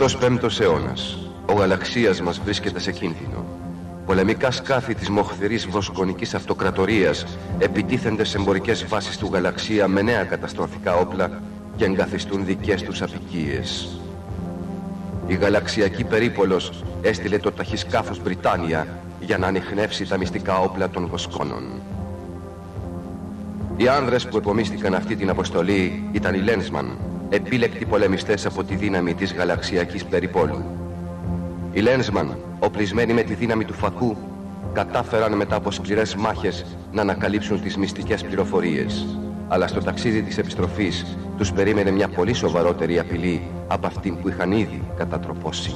15ος αιώνας. Ο γαλαξίας μας βρίσκεται σε κίνδυνο. Πολεμικά σκάφη της μοχθηρής βοσκονικής αυτοκρατορίας επιτίθενται σε εμπορικές βάσεις του γαλαξία με νέα καταστροφικά όπλα και εγκαθιστούν δικές τους αποικίες. Η γαλαξιακή περίπολος έστειλε το ταχυσκάφος Βρυτάνια για να ανιχνεύσει τα μυστικά όπλα των βοσκόνων. Οι άνδρες που επομίστηκαν αυτή την αποστολή ήταν οι Lensman, επίλεκτοι πολεμιστές από τη δύναμη της γαλαξιακής περιπόλου. Οι Lensman, οπλισμένοι με τη δύναμη του φακού, κατάφεραν μετά από σκληρές μάχες να ανακαλύψουν τις μυστικές πληροφορίες. Αλλά στο ταξίδι της επιστροφής τους περίμενε μια πολύ σοβαρότερη απειλή από αυτήν που είχαν ήδη κατατροπώσει.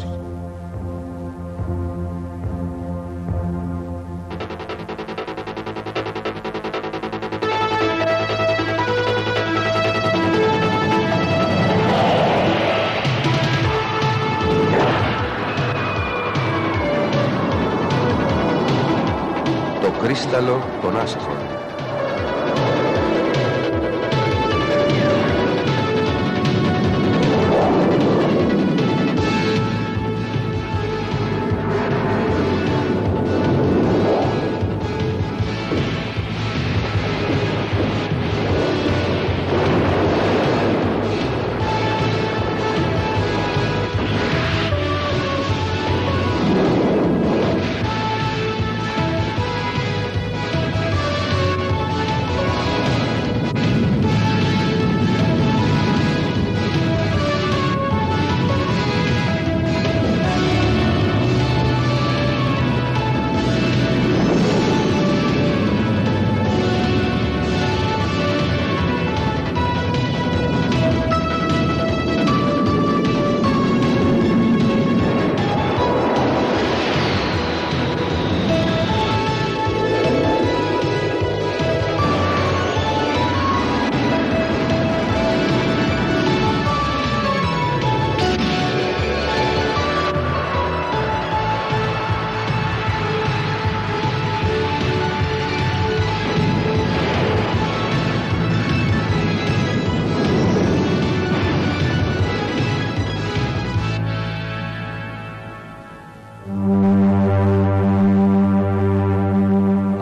Το κρίσταλο των άστρων.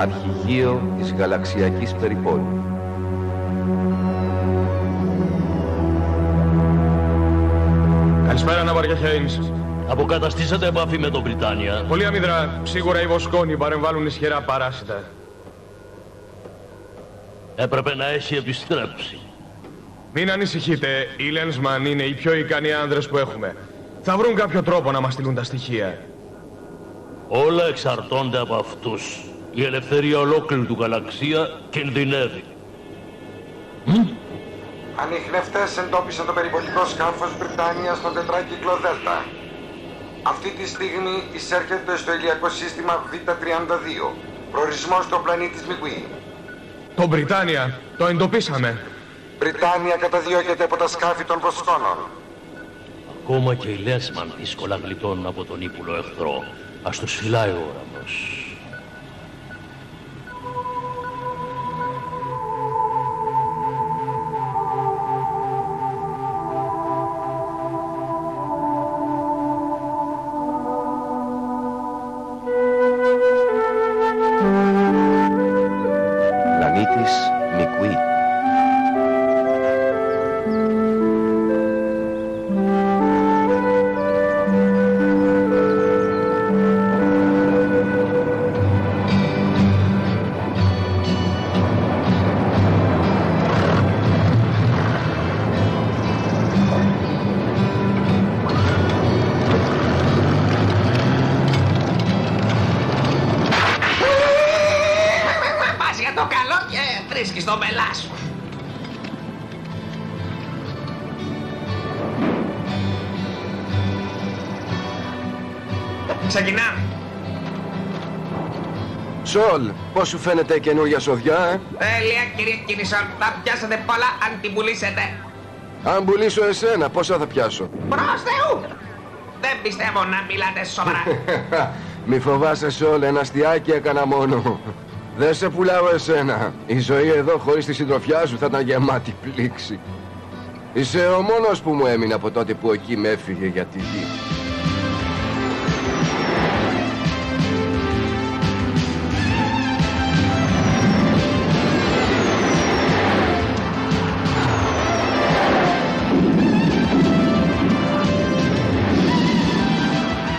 Αρχηγείο της γαλαξιακής περιπόλου. Καλησπέρα, Ναβαριά Χέινς. Αποκαταστήσατε επαφή με τον Βρυτάνια? Πολύ αμυδρά. Σίγουρα οι βοσκόνοι παρεμβάλλουν ισχυρά παράσιτα. Έπρεπε να έχει επιστρέψει. Μην ανησυχείτε, οι Lensman είναι οι πιο ικανοί άνδρες που έχουμε. Θα βρουν κάποιο τρόπο να μας στείλουν τα στοιχεία. Όλα εξαρτώνται από αυτούς. Η ελευθερία ολόκληρη του γαλαξία κινδυνεύει. Ανιχνευτές εντόπισαν το περιπολικό σκάφος Βρυτάνια στον τετράκυκλο Δέλτα. Αυτή τη στιγμή εισέρχεται στο ηλιακό σύστημα Β32, προορισμό στον πλανήτη Σμικουή. Το Βρυτάνια, το εντοπίσαμε. Βρυτάνια καταδιώκεται από τα σκάφη των βοσκόνων. Ακόμα και οι Lensman δύσκολα γλιτώνουν από τον ύπουλο εχθρό. Ας τους φυλάει ο ουρανός. Βρίσκεις το μελά σου. Ξεκινάμε. Σολ, πώς σου φαίνεται η καινούργια σοδιά, Τέλεια, κύριε Κίνισον. Θα πιάσετε πολλά αν την πουλήσετε. Αν πουλήσω εσένα, πόσα θα πιάσω? Προς Θεού! Δεν πιστεύω να μιλάτε σοβαρά. Μη φοβάσαι, Σολ, ένα αστιάκι έκανα μόνο. Δεν σε πουλάω εσένα. Η ζωή εδώ χωρίς τη συντροφιά σου θα ήταν γεμάτη πλήξη. Είσαι ο μόνος που μου έμεινε από τότε που ο Κιμ έφυγε για τη γη.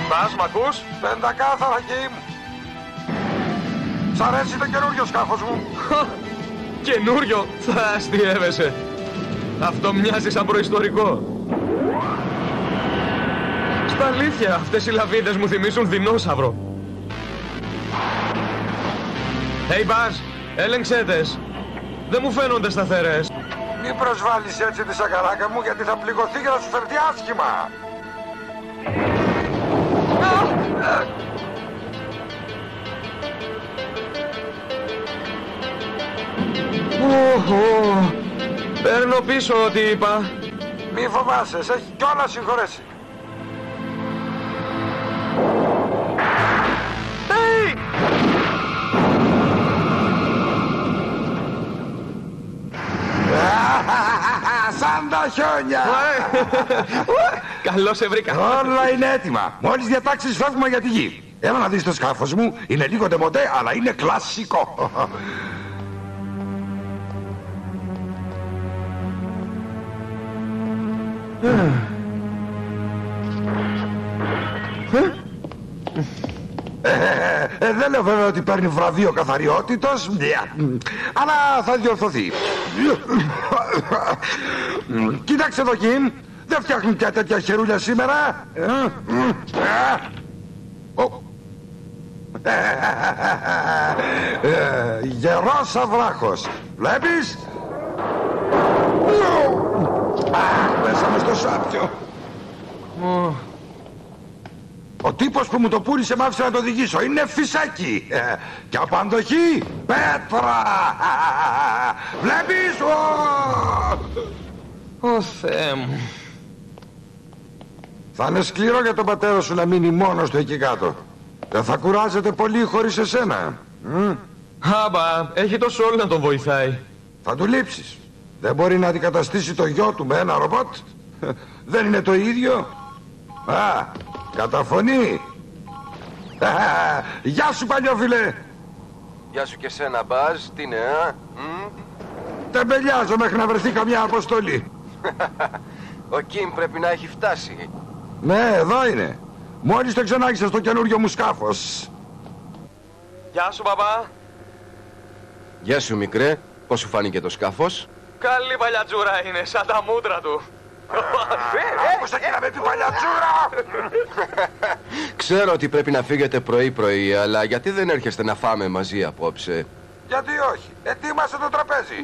Μπας, μ' ακούς? Πεντακάθαρα, Κιμ. Σ' αρέσει το καινούριο σκάφος μου. Καινούριο? Θα αστιεύεσαι. Αυτό μοιάζει σαν προϊστορικό. Στα αλήθεια, αυτές οι λαβίδες μου θυμίζουν δεινόσαυρο. Hey, Buzz, έλεγξέ τες. Δεν μου φαίνονται σταθερές. Μη προσβάλλεις έτσι τη σακαράκα μου, γιατί θα πληγωθεί και θα σου φερθεί άσχημα. Παίρνω πίσω ό,τι είπα. Μη φοβάσαι, σε έχει κιόλας συγχωρέσει. Hey! Σαν τα χιόνια! Καλώς σε βρήκα. Όλα είναι έτοιμα. Μόλις διατάξεις φεύγουμε για τη γη. Έλα να δεις το σκάφος μου. Είναι λίγο ντεμοντέ, αλλά είναι κλασικό. Δεν λέω βέβαια ότι παίρνει βραβείο καθαριότητος, αλλά θα διορθωθεί. Κοίταξε εδώ, Κιμ. Δεν φτιάχνουν πια τέτοια χερούλια σήμερα. Γερός αβράχος. Βλέπεις? Πέσαμε στο σάπιο. Ο τύπος που μου το πούλησε μ' άφησε να το οδηγήσω. Είναι φυσάκι. Και από αντοχή, πέτρα. Βλέπεις? Ω Θεέ μου. Θα είναι σκληρό για τον πατέρα σου να μείνει μόνος του εκεί κάτω. Δεν θα κουράζεται πολύ χωρίς εσένα. Άμπα, έχει το Σόλ να τον βοηθάει. Θα του λείψεις. Δεν μπορεί να αντικαταστήσει το γιο του με ένα ρομπότ. Δεν είναι το ίδιο. Α, καταφωνεί. Γεια σου, παλιόφιλε. Γεια σου και σένα, Μπάζ. Τι είναι, α? Τεμπελιάζω μέχρι να βρεθεί καμιά αποστολή. Ο Κιμ πρέπει να έχει φτάσει. Ναι, εδώ είναι. Μόλις το ξανάρχισα στο καινούριο μου σκάφος. Γεια σου, μπαμπά. Γεια σου, μικρέ. Πώς σου φάνηκε το σκάφος? Καλή παλιατζούρα είναι, σαν τα μούτρα του. Άκουσα και να με πει παλιατζούρα! Ξέρω ότι πρέπει να φύγετε πρωί-πρωί, αλλά γιατί δεν έρχεστε να φάμε μαζί απόψε? Γιατί όχι, ετοίμασε το τραπέζι.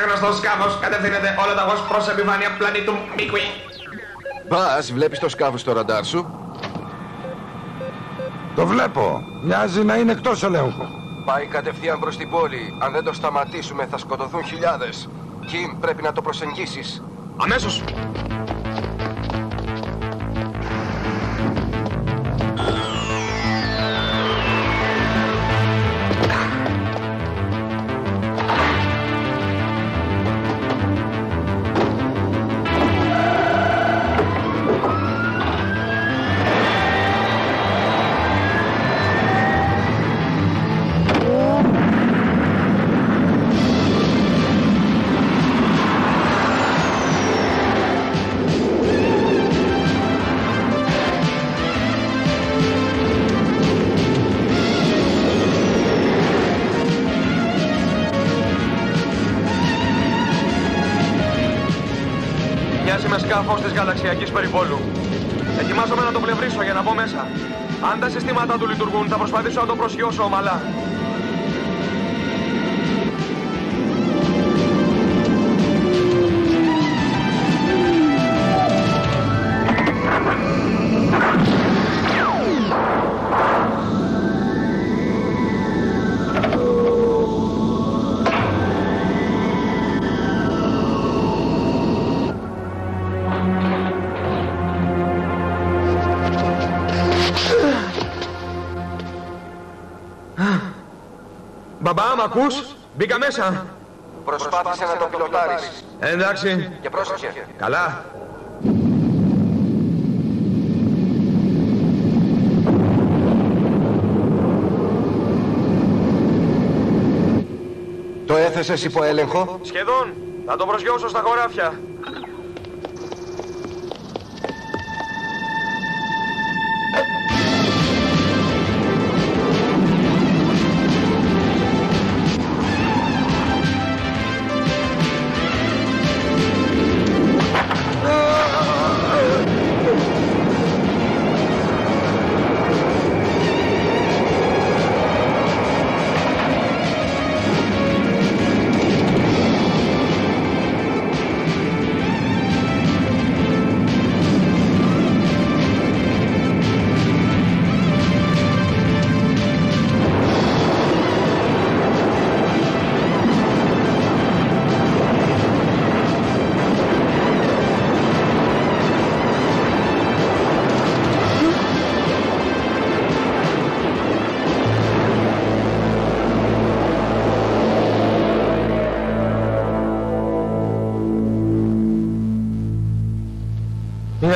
Άγνωστο σκάφος κατευθύνεται όλα τα βος προς επιφάνεια πλανήτου Μικουί. Μπας, βλέπεις το σκάφος στο ραντάρ σου? Το βλέπω, μοιάζει να είναι εκτός ελέγχου. Πάει κατευθείαν προς την πόλη. Αν δεν το σταματήσουμε θα σκοτωθούν χιλιάδες. Κιμ, πρέπει να το προσεγγίσεις. Αμέσως! Σκάφος της γαλαξιακής περιβόλου. Ετοιμάζομαι να το πλευρίσω για να μπω μέσα. Αν τα συστήματα του λειτουργούν, θα προσπαθήσω να το προσγειώσω ομαλά. Μπαμπά, μ' ακούς? Μπήκα μέσα. Προσπάθησε να το πιλοτάρεις. Εντάξει. Και πρόσεξε. Καλά. Το έθεσες υπό έλεγχο? Σχεδόν. Θα το προσγειώσω στα χωράφια.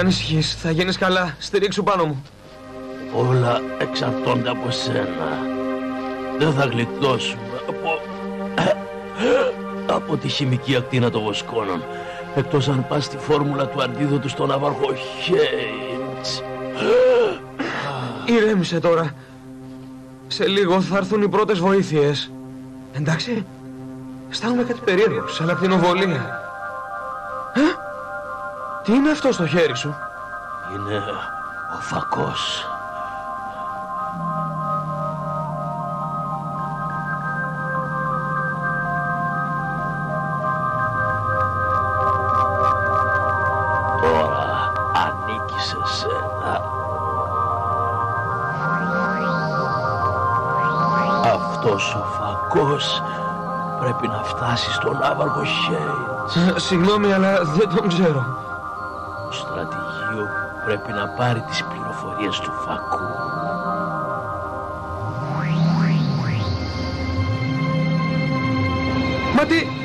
Ανησυχείς, θα γίνεις καλά. Στηρίξου πάνω μου. Όλα εξαρτώνται από σένα. Δεν θα γλιτώσουμε από τη χημική ακτίνα των βοσκόνων. Εκτός αν πας στη φόρμουλα του αντίδοτου στον ναυαρχό Χέιντς. Ηρέμησε τώρα. Σε λίγο θα έρθουν οι πρώτες βοήθειες. Εντάξει. Αισθάνομαι κάτι περίεργο, σαν ακτινοβολία. Τι είναι αυτό στο χέρι σου? Είναι ο φακός. Τώρα ανήκει σε σένα. Αυτός ο φακός πρέπει να φτάσει στον ναύαρχο Χέιντς. Συγγνώμη, αλλά δεν τον ξέρω. Το στρατηγείο πρέπει να πάρει τις πληροφορίες του φακού. Μα τι...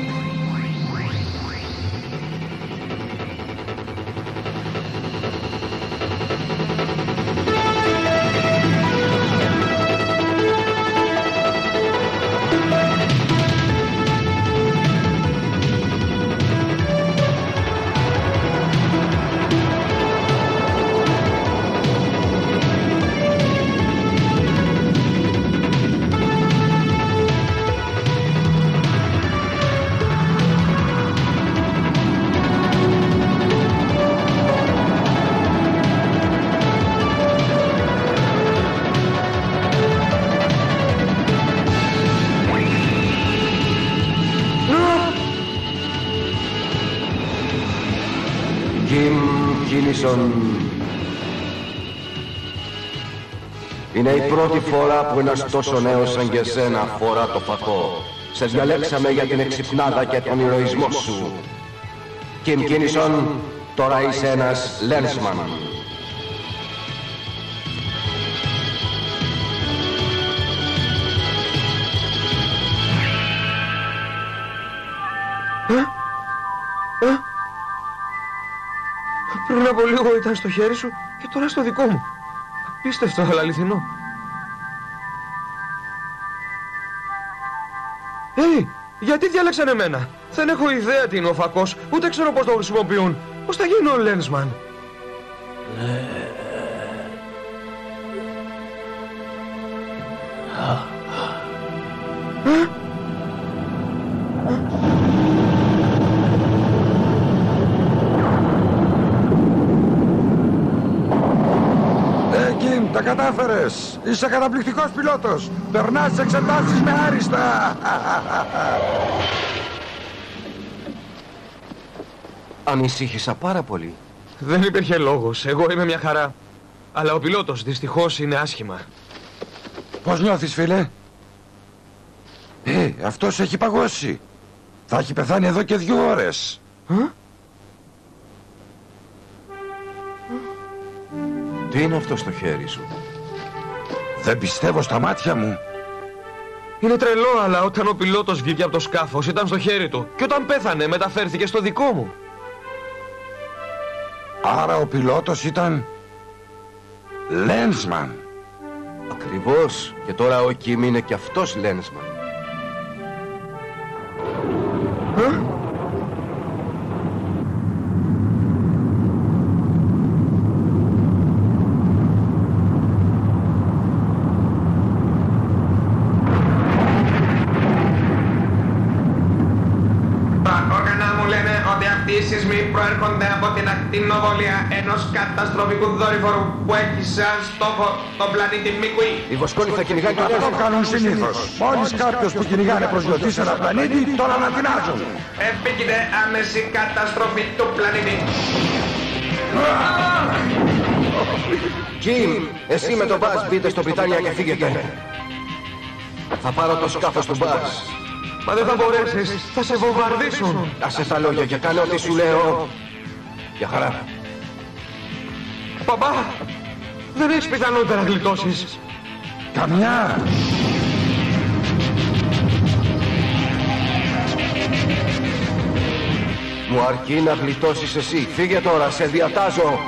Είναι η πρώτη φορά που ένας τόσο νέος σαν και εσένα φορά το φακό. Σε διαλέξαμε για την εξυπνάδα και τον ηρωισμό σου. Κιμ Κίνισον, τώρα είσαι ένας Λένσμαν. Πριν από λίγο ήταν στο χέρι σου και τώρα στο δικό μου. Απίστευτο, αλλά αληθινό. Γιατί διάλεξαν εμένα? Δεν έχω ιδέα τι είναι ο φακός, ούτε ξέρω πώς το χρησιμοποιούν. Πώς θα γίνω ο Λένσμαν? Κατάφερες! Είσαι καταπληκτικός πιλότος! Περνάς τις εξετάσεις με άριστα! Ανησύχησα πάρα πολύ. Δεν υπήρχε λόγος. Εγώ είμαι μια χαρά. Αλλά ο πιλότος δυστυχώς είναι άσχημα. Πώς νιώθεις, φίλε? Αυτός έχει παγώσει. Θα έχει πεθάνει εδώ και 2 ώρες. Τι είναι αυτό στο χέρι σου? Δεν πιστεύω στα μάτια μου. Είναι τρελό, αλλά όταν ο πιλότος βγήκε από το σκάφος ήταν στο χέρι του. Και όταν πέθανε μεταφέρθηκε στο δικό μου. Άρα ο πιλότος ήταν... Λένσμαν. Ακριβώς. Και τώρα ο Κιμ είναι κι αυτός Λένσμαν. Προέρχονται από την ακτινοβολία ενός καταστροφικού δορυφόρου που έχει σαν στόχο τον πλανήτη Μικουή. Η Βοσκόνη θα κυνηγάει τον άνθρωπο. Αυτό κάνουν συνήθως. Μόλις κάποιος που κυνηγάνε προσγειωθεί σε ένα πλανήτη, τον ανατινάζουν. Επίκειται άμεση καταστροφή του πλανήτη. Κιμ, εσύ με τον Μπάζ μπείτε στο Βρυτάνια και φύγετε. Θα πάρω το σκάφος του Μπάζ. Μα δεν θα μπορέσεις, θα σε βομβαρδίσουν. Άσε τα λόγια και κάνω ό,τι σου λέω. Για χαρά. Παπά, δεν έχεις πιθανότητα να γλιτώσεις. Καμιά. Μου αρκεί να γλιτώσεις εσύ. Φύγε τώρα, σε διατάζω.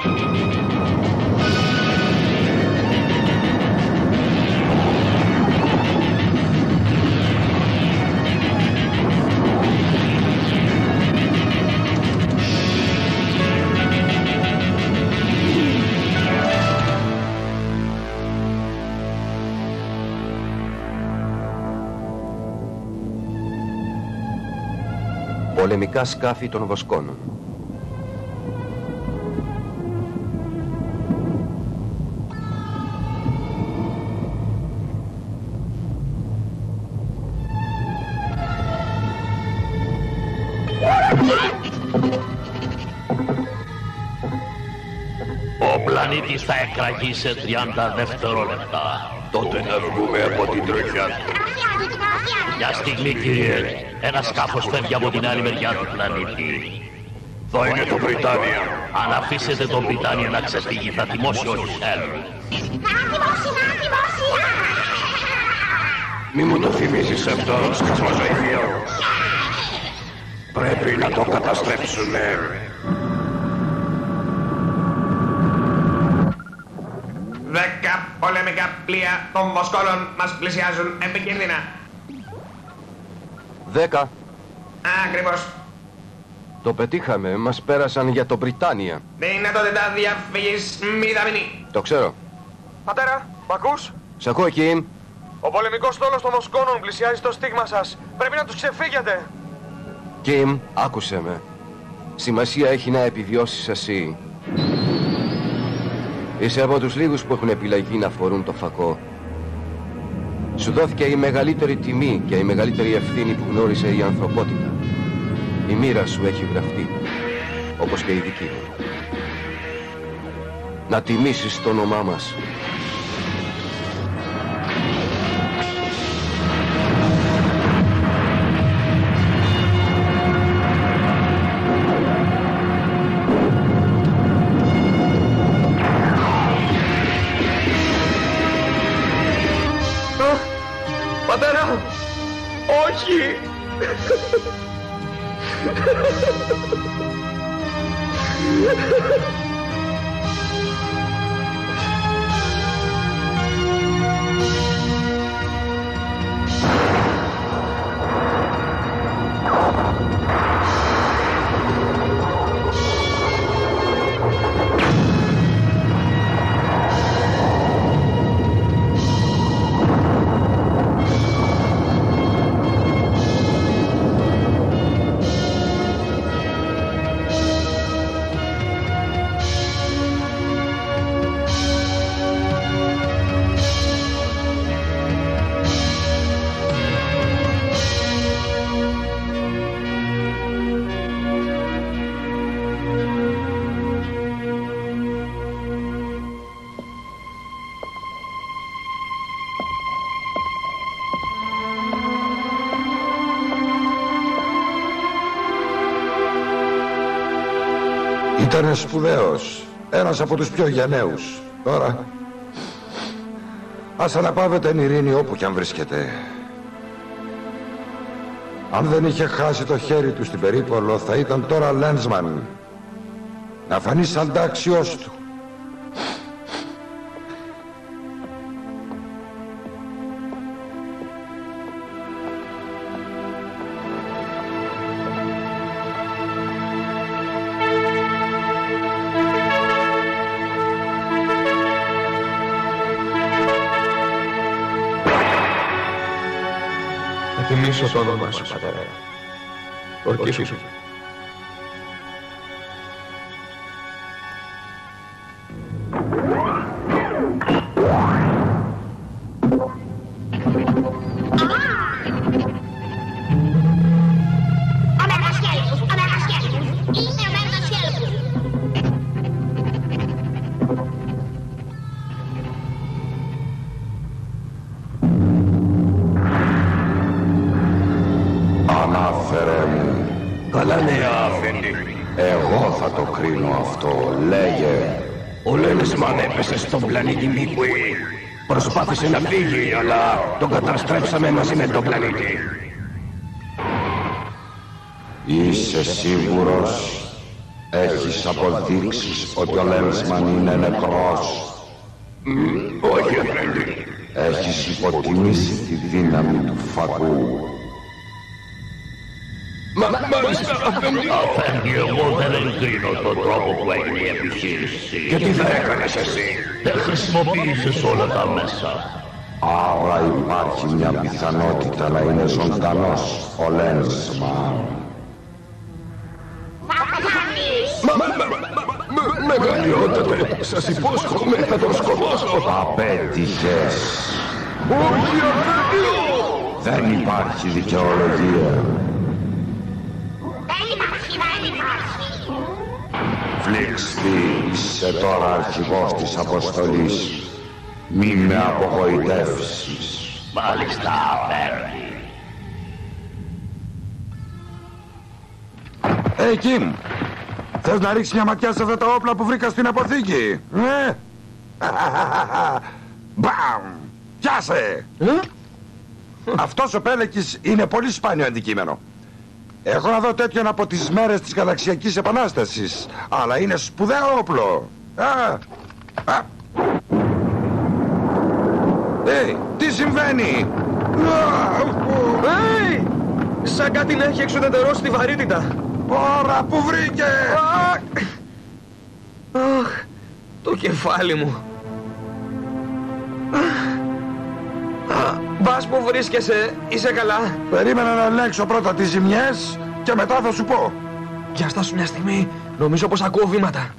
Πολεμικά σκάφη των Βοσκόνων. Ο πλανήτης θα εκραγεί σε 30 δευτερόλεπτα. Τότε να βγούμε από την τροχιά. Μια στιγμή, κύριε. Ένα σκάφος φεύγει από την άλλη μεριά του πλανήτη. Εδώ είναι το Βρυτάνια. Αν αφήσετε τον Βρυτάνια να ξεφύγει, θα θυμώσει όλους. Μη μου το θυμίζεις αυτό, σκασμοζοϊδίο. Πρέπει να το καταστρέψουμε. Πολεμικά πλοία των Βοσκόλων μας πλησιάζουν επικίνδυνα. 10. Ακριβώς. Το πετύχαμε, μας πέρασαν για το Βρυτάνια. Δυνατότητα διαφυγής μηδαμινή. Το ξέρω. Πατέρα, μ' ακούς? Σε ακούω, Κιμ. Ο πολεμικός στόλος των Βοσκόλων πλησιάζει το στίγμα σας. Πρέπει να τους ξεφύγετε. Κιμ, άκουσε με. Σημασία έχει να επιβιώσεις εσύ. Είσαι από τους λίγους που έχουν επιλεγεί να φορούν το φακό. Σου δόθηκε η μεγαλύτερη τιμή και η μεγαλύτερη ευθύνη που γνώρισε η ανθρωπότητα. Η μοίρα σου έχει γραφτεί, όπως και η δική μου. Να τιμήσεις το όνομά μας. Ήταν σπουδαίος, ένας από τους πιο γενναίους. Τώρα, ας αναπαύεται εν ειρήνη όπου κι αν βρίσκεται. Αν δεν είχε χάσει το χέρι του στην περίπολο, θα ήταν τώρα Λέντσμαν. Να φανεί σαν τάξιός του. Θυμήσω το όνομά σου, πατέρα. Ορκίσου. Προσπάθησε να φύγει, αλλά τον καταστρέψαμε μαζί με τον πλανήτη. Είσαι σίγουρος? Έχεις αποδείξεις ότι ο Λέντσμαν είναι νεκρός? Όχι, Εφέντη. Έχεις υποτιμήσει τη δύναμη του φακού. Μάλιστα, Εφέντη, εγώ δεν εγκρίνω τον τρόπο που έγινε η επιχείρηση. Και τι θα έκανες εσύ? Δεν χρησιμοποίησες όλα τα μέσα. Άρα υπάρχει μια πιθανότητα να είναι ζωντανός ο Λέντσμαν. Μεγαλειότατε, σας υπόσχομαι, θα τον σκοτώσω. Απέτυχες. Όχι, δεν υπάρχει δικαιολογία. Φλίξτη, είσαι τώρα αρχηγός της αποστολής. Μη με απογοητεύσεις. Μάλιστα, Φέρνη. Hey, Κιμ, θες να ρίξεις μια ματιά σε αυτά τα όπλα που βρήκα στην αποθήκη? Μπαμ! Πιάσε! Αυτός ο πέλεκης είναι πολύ σπάνιο αντικείμενο. Έχω να δω τέτοιον από τις μέρες της Γαλαξιακής Επανάστασης, αλλά είναι σπουδαίο όπλο. Τι συμβαίνει? Σαν κάτι να έχει εξουδετερώσει τη βαρύτητα. Ωρα, που βρήκε! Αχ, το κεφάλι μου. Μπας, που βρίσκεσαι, είσαι καλά? Περίμενα να ελέγξω πρώτα τις ζημιές και μετά θα σου πω. Για στάσου μια στιγμή, νομίζω πως ακούω βήματα.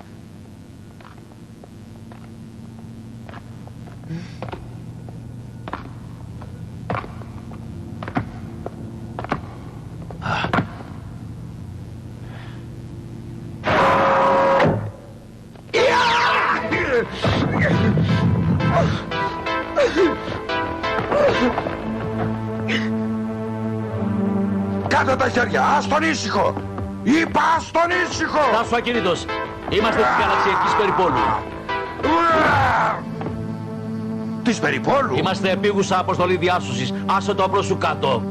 Κάτα τα χέρια, άστον ήσυχο! Είπα άστον ήσυχο! Τάσου ακίνητος, είμαστε της Γαλαξιακής Περιπόλου. Της Περιπόλου? Είμαστε επίγουσα αποστολή διάσωσης, άσε το όπλο σου κάτω.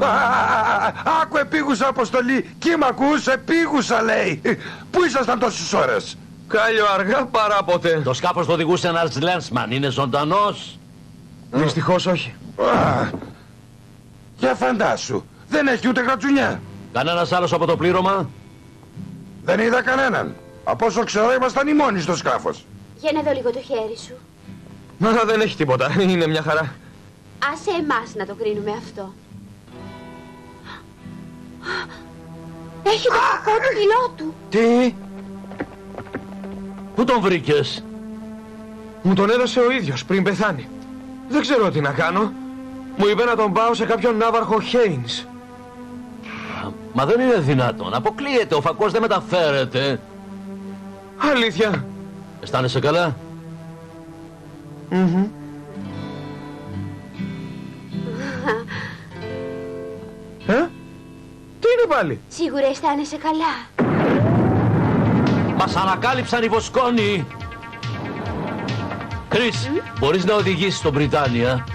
Άκου, επίγουσα αποστολή, κι μ' ακούς, επίγουσα λέει. Πού ήσασταν τόσες ώρες? Κάλλιο αργά παρά ποτέ. Το σκάφος το οδηγούσε ένας Λέντσμαν, είναι ζωντανός? Δυστυχώς όχι. Για φαντάσου, δεν έχει ούτε γρατσουνιά. Κανένας άλλος από το πλήρωμα? Δεν είδα κανέναν. Από όσο ξέρω ήμασταν οι μόνοι στο σκάφος. Για να δω λίγο το χέρι σου. Μα δεν έχει τίποτα, είναι μια χαρά. Άσε εμάς να το κρίνουμε αυτό. Έχει το κακό του πιλότου. Τι? Πού τον βρήκες? Μου τον έδωσε ο ίδιος πριν πεθάνει. Δεν ξέρω τι να κάνω. Μου είπε να τον πάω σε κάποιον ναύαρχο Χέινς. Μα δεν είναι δυνατόν. Αποκλείεται. Ο φακός δεν μεταφέρεται. Αλήθεια. Αισθάνεσαι καλά? Τι είναι πάλι? Σίγουρα αισθάνεσαι καλά. Μας ανακάλυψαν οι βοσκόνοι. Κρίς, μπορείς να οδηγήσεις τον Βρυτάνια?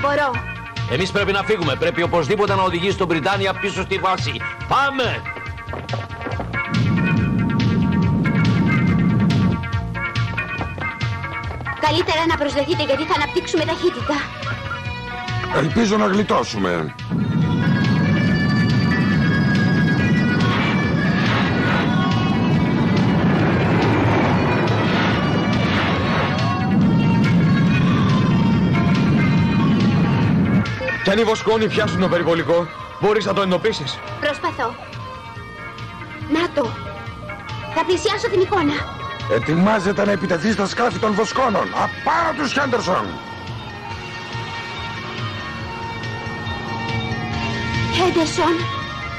Μπορώ. Εμείς πρέπει να φύγουμε. Πρέπει οπωσδήποτε να οδηγήσει τον Βρυτάνια πίσω στη βάση. Πάμε! Καλύτερα να προσδεθείτε γιατί θα αναπτύξουμε ταχύτητα. Ελπίζω να γλιτώσουμε. Κι αν οι βοσκόνοι πιάσουν το περιβολικό, μπορείς να το εντοπίσεις. Προσπαθώ. Να το. Θα πλησιάσω την εικόνα. Ετοιμάζεται να επιτεθεί στα σκάφη των βοσκόνων. Απάνω τους, Χέντερσον. Χέντερσον.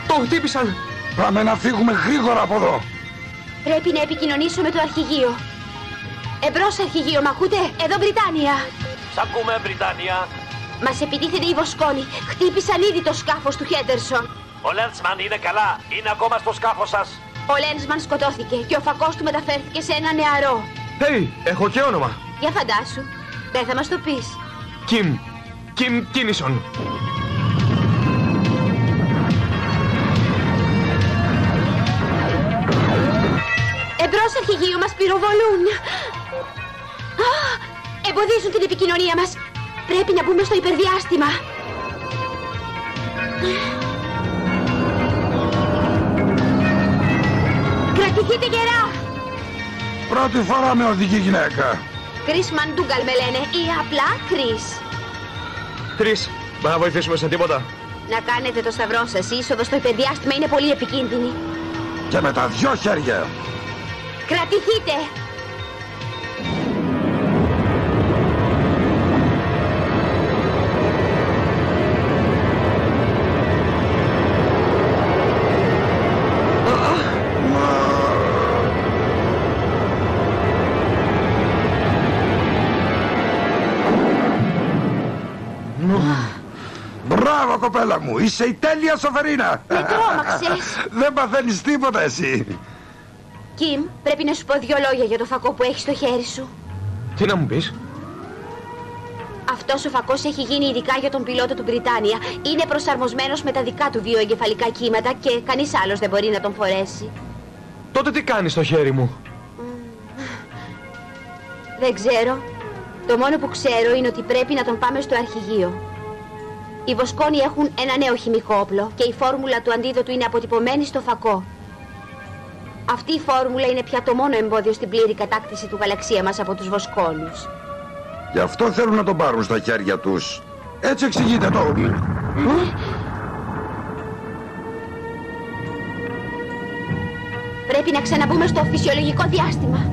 Το χτύπησαν. Πάμε να φύγουμε γρήγορα από εδώ. Πρέπει να επικοινωνήσω με το αρχηγείο. Εμπρός αρχηγείο, μ' ακούτε? Εδώ Βρυτάνια. Σ' ακούμε, Βρυτάνια. Μας επιτίθενται οι βοσκόνοι. Χτύπησαν ήδη το σκάφος του Χέντερσον. Ο Λέντσμαν είναι καλά. Είναι ακόμα στο σκάφος σας. Ο Λέντσμαν σκοτώθηκε και ο φακός του μεταφέρθηκε σε ένα νεαρό. Hey, έχω και όνομα. Για φαντάσου. Δεν θα μας το πεις. Κιμ Κίνισον. Εμπρός αρχηγείου, μας πυροβολούν. Εμποδίζουν την επικοινωνία μας. Πρέπει να μπούμε στο υπερδιάστημα. Κρατηθείτε γερά. Πρώτη φορά με οδηγεί γυναίκα. Κρίς Μαντούγκαλ με λένε ή απλά Κρίς. Κρίς, μπορούμε να βοηθήσουμε σε τίποτα? Να κάνετε το σταυρό σας. Η είσοδος στο υπερδιάστημα είναι πολύ επικίνδυνη. Και με τα δυο χέρια. Κρατηθείτε. Κοπέλα μου, είσαι η τέλεια σοφερίνα. Με τρόμαξες. Δεν παθαίνεις τίποτα εσύ. Κιμ, πρέπει να σου πω δύο λόγια για το φακό που έχεις στο χέρι σου. Τι να μου πεις? Αυτός ο φακός έχει γίνει ειδικά για τον πιλότο του Βρυτάνια. Είναι προσαρμοσμένος με τα δικά του βιοεγκεφαλικά κύματα και κανείς άλλος δεν μπορεί να τον φορέσει. Τότε τι κάνεις στο χέρι μου? Δεν ξέρω. Το μόνο που ξέρω είναι ότι πρέπει να τον πάμε στο αρχηγείο. Οι βοσκόνοι έχουν ένα νέο χημικό όπλο και η φόρμουλα του αντίδοτου είναι αποτυπωμένη στο φακό. Αυτή η φόρμουλα είναι πια το μόνο εμπόδιο στην πλήρη κατάκτηση του γαλαξία μας από τους βοσκόνους. Γι' αυτό θέλουν να τον πάρουν στα χέρια τους. Έτσι εξηγείται το όπλο. Πρέπει να ξαναμπούμε στο φυσιολογικό διάστημα.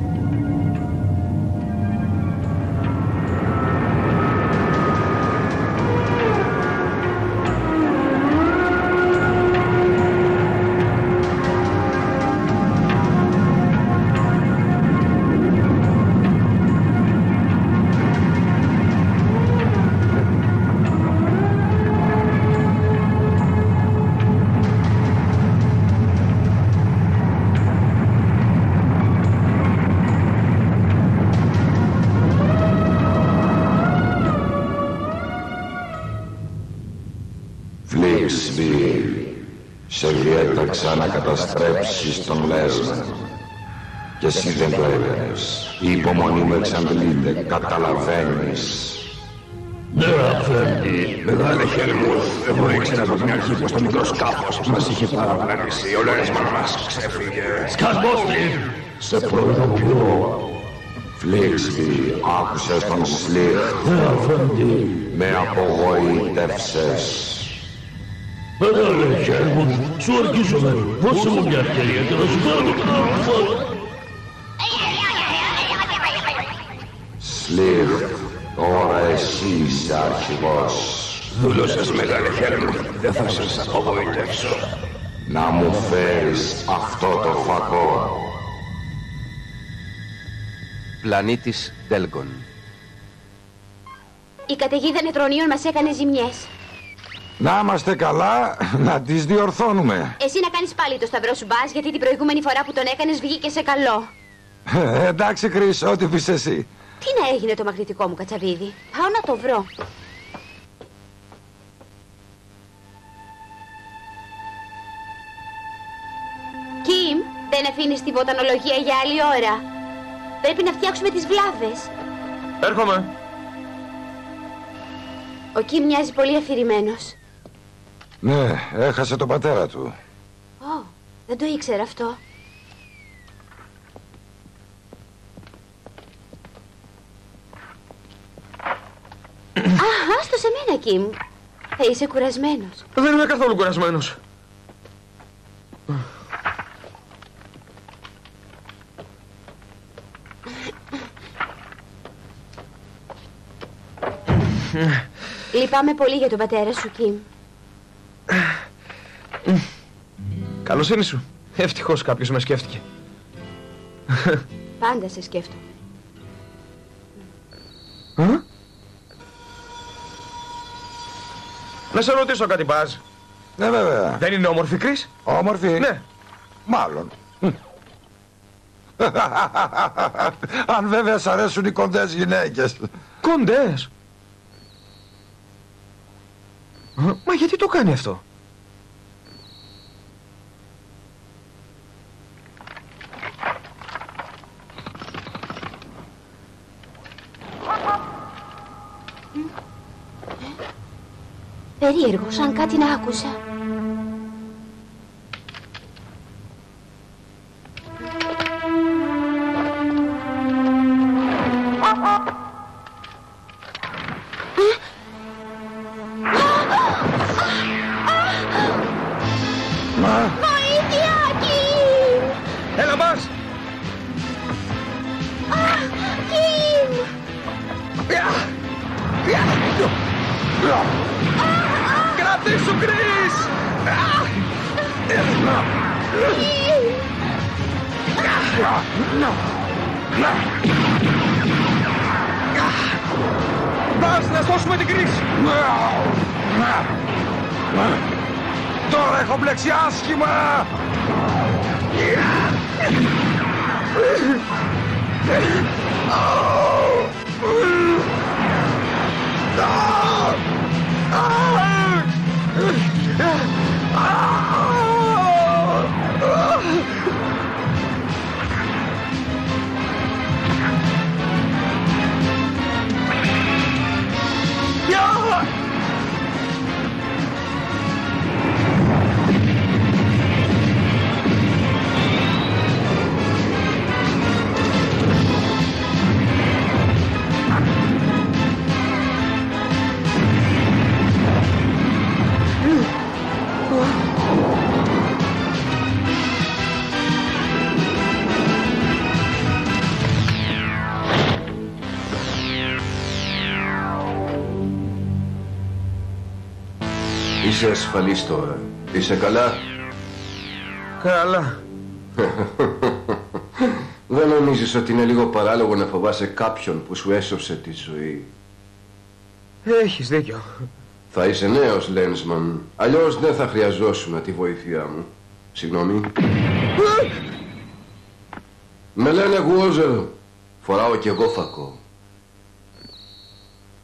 Σε διέταξα να καταστρέψεις τον Λέσβαν. Και εσύ δεν το έκανες. Η υπομονή μου εξαντλείται, καταλαβαίνεις? Ναι, Αφέντη, μεγάλε χέλμος. Εγώ ήξερα από την αρχή πως το μικρό σκάφος μας είχε παραπλανήσει. Ο Λέσβαν μας ξέφυγε. Σκασμόφλιν! Σε προειδοποιώ. Φλίξτι, άκουσες τον Σλίχ? Ναι, Αφέντη. Με απογοήτευσες. Μεγάλε Χέρμοντ, σου αρκίζομαι. Δώσε μου μια ευκαιρία και να σου πάρω την άλλη φορά. Σλίχ, τώρα εσύ είσαι αρχηγός. Δουλώσες, μεγάλε Χέρμοντ, δεν θα σας απογοητεύσω. Να μου φέρεις αυτό το φακό. Πλανήτης Τέλγκον. Η καταιγίδα νετρονίων μας έκανε ζημιές. Να είμαστε καλά, να τις διορθώνουμε. Εσύ να κάνεις πάλι το σταυρό σου, Μπάζ, γιατί την προηγούμενη φορά που τον έκανες βγήκε σε καλό. Εντάξει, Κρίς, ό,τι πεις εσύ. Τι να έγινε το μαγνητικό μου, Κατσαβίδη? Πάω να το βρω. αφήνεις τη βοτανολογία για άλλη ώρα. Πρέπει να φτιάξουμε τις βλάβες. Έρχομαι. Ο Κιμ μοιάζει πολύ αφηρημένος. Ναι, έχασε τον πατέρα του. Ω, δεν το ήξερα αυτό. Α, άστο σε μένα, Κιμ. Θα είσαι κουρασμένος. Δεν είμαι καθόλου κουρασμένος. Λυπάμαι πολύ για τον πατέρα σου, Κιμ. Καλοσύνη σου. Ευτυχώς κάποιος με σκέφτηκε. Πάντα σε σκέφτομαι. Να σε ρωτήσω κάτι, Μπάζ. Ναι, βέβαια. Δεν είναι όμορφη, Κρίς? Όμορφη. Ναι. Μάλλον. Αν βέβαια σ' αρέσουν οι κοντές γυναίκες. Κοντές? Μα γιατί το κάνει αυτό? Περίεργο, σαν κάτι να άκουσα. Είσαι ασφαλής τώρα. Είσαι καλά? Καλά. Δεν νομίζεις ότι είναι λίγο παράλογο να φοβάσαι κάποιον που σου έσωψε τη ζωή? Έχεις δίκιο. Θα είσαι νέος, Λένσμαν. Αλλιώς δεν θα χρειαζόσουν τη βοήθειά μου. Συγγνώμη. Με λένε Γουόζερ. Φοράω κι εγώ φακό.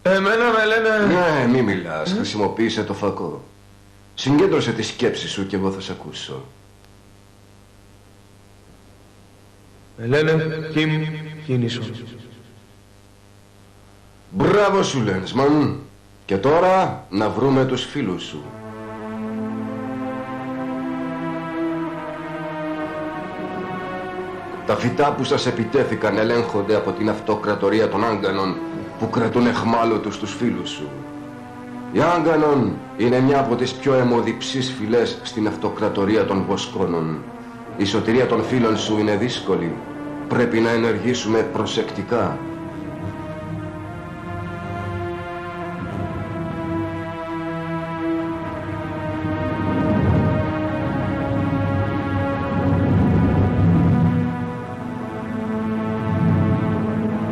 Εμένα με λένε... Ναι, μη μιλάς. Χρησιμοποίησε το φακό. Συγκέντρωσε τη σκέψη σου και εγώ θα σε ακούσω. Με λένε Κιμ Κίνισον. Μπράβο σου, Λένσμαν. Και τώρα να βρούμε τους φίλους σου. Τα φυτά που σας επιτέθηκαν ελέγχονται από την αυτοκρατορία των Άγγανων που κρατούν εχμάλωτους τους φίλους σου. Η Άγγανον είναι μια από τις πιο αιμοδιψείς φυλές στην αυτοκρατορία των Βοσκόνων. Η σωτηρία των φίλων σου είναι δύσκολη. Πρέπει να ενεργήσουμε προσεκτικά.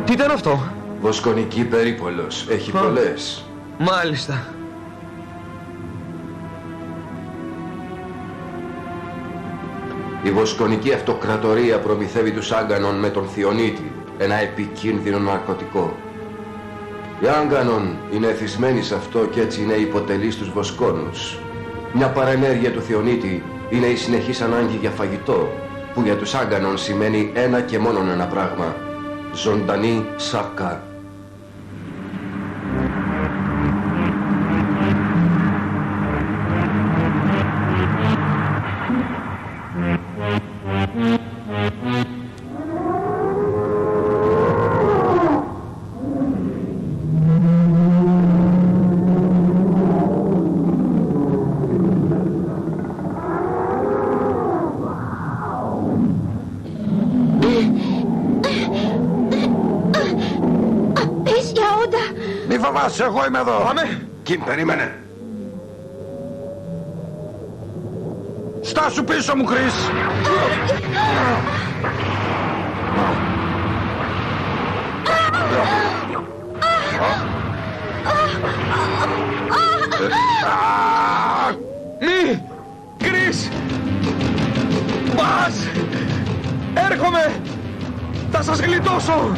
Τι ήταν αυτό? Βοσκονική περίπολος. Έχει πολλές. Μάλιστα. Η Βοσκονική Αυτοκρατορία προμηθεύει τους Άγγανον με τον Θιονίτη, ένα επικίνδυνο ναρκωτικό. Οι Άγγανον είναι εθισμένοι σε αυτό και έτσι είναι υποτελεί στους Βοσκόνους. Μια παρενέργεια του Θιονίτη είναι η συνεχής ανάγκη για φαγητό. που για τους Άγκανον σημαίνει ένα και μόνον ένα πράγμα, ζωντανή σάρκα. Εγώ είμαι εδώ. Πάμε. Κιν, περίμενε. Στάσου πίσω μου, Χρυς. Μη, Χρυς. Πας. Έρχομαι. Θα σας γλιτώσω.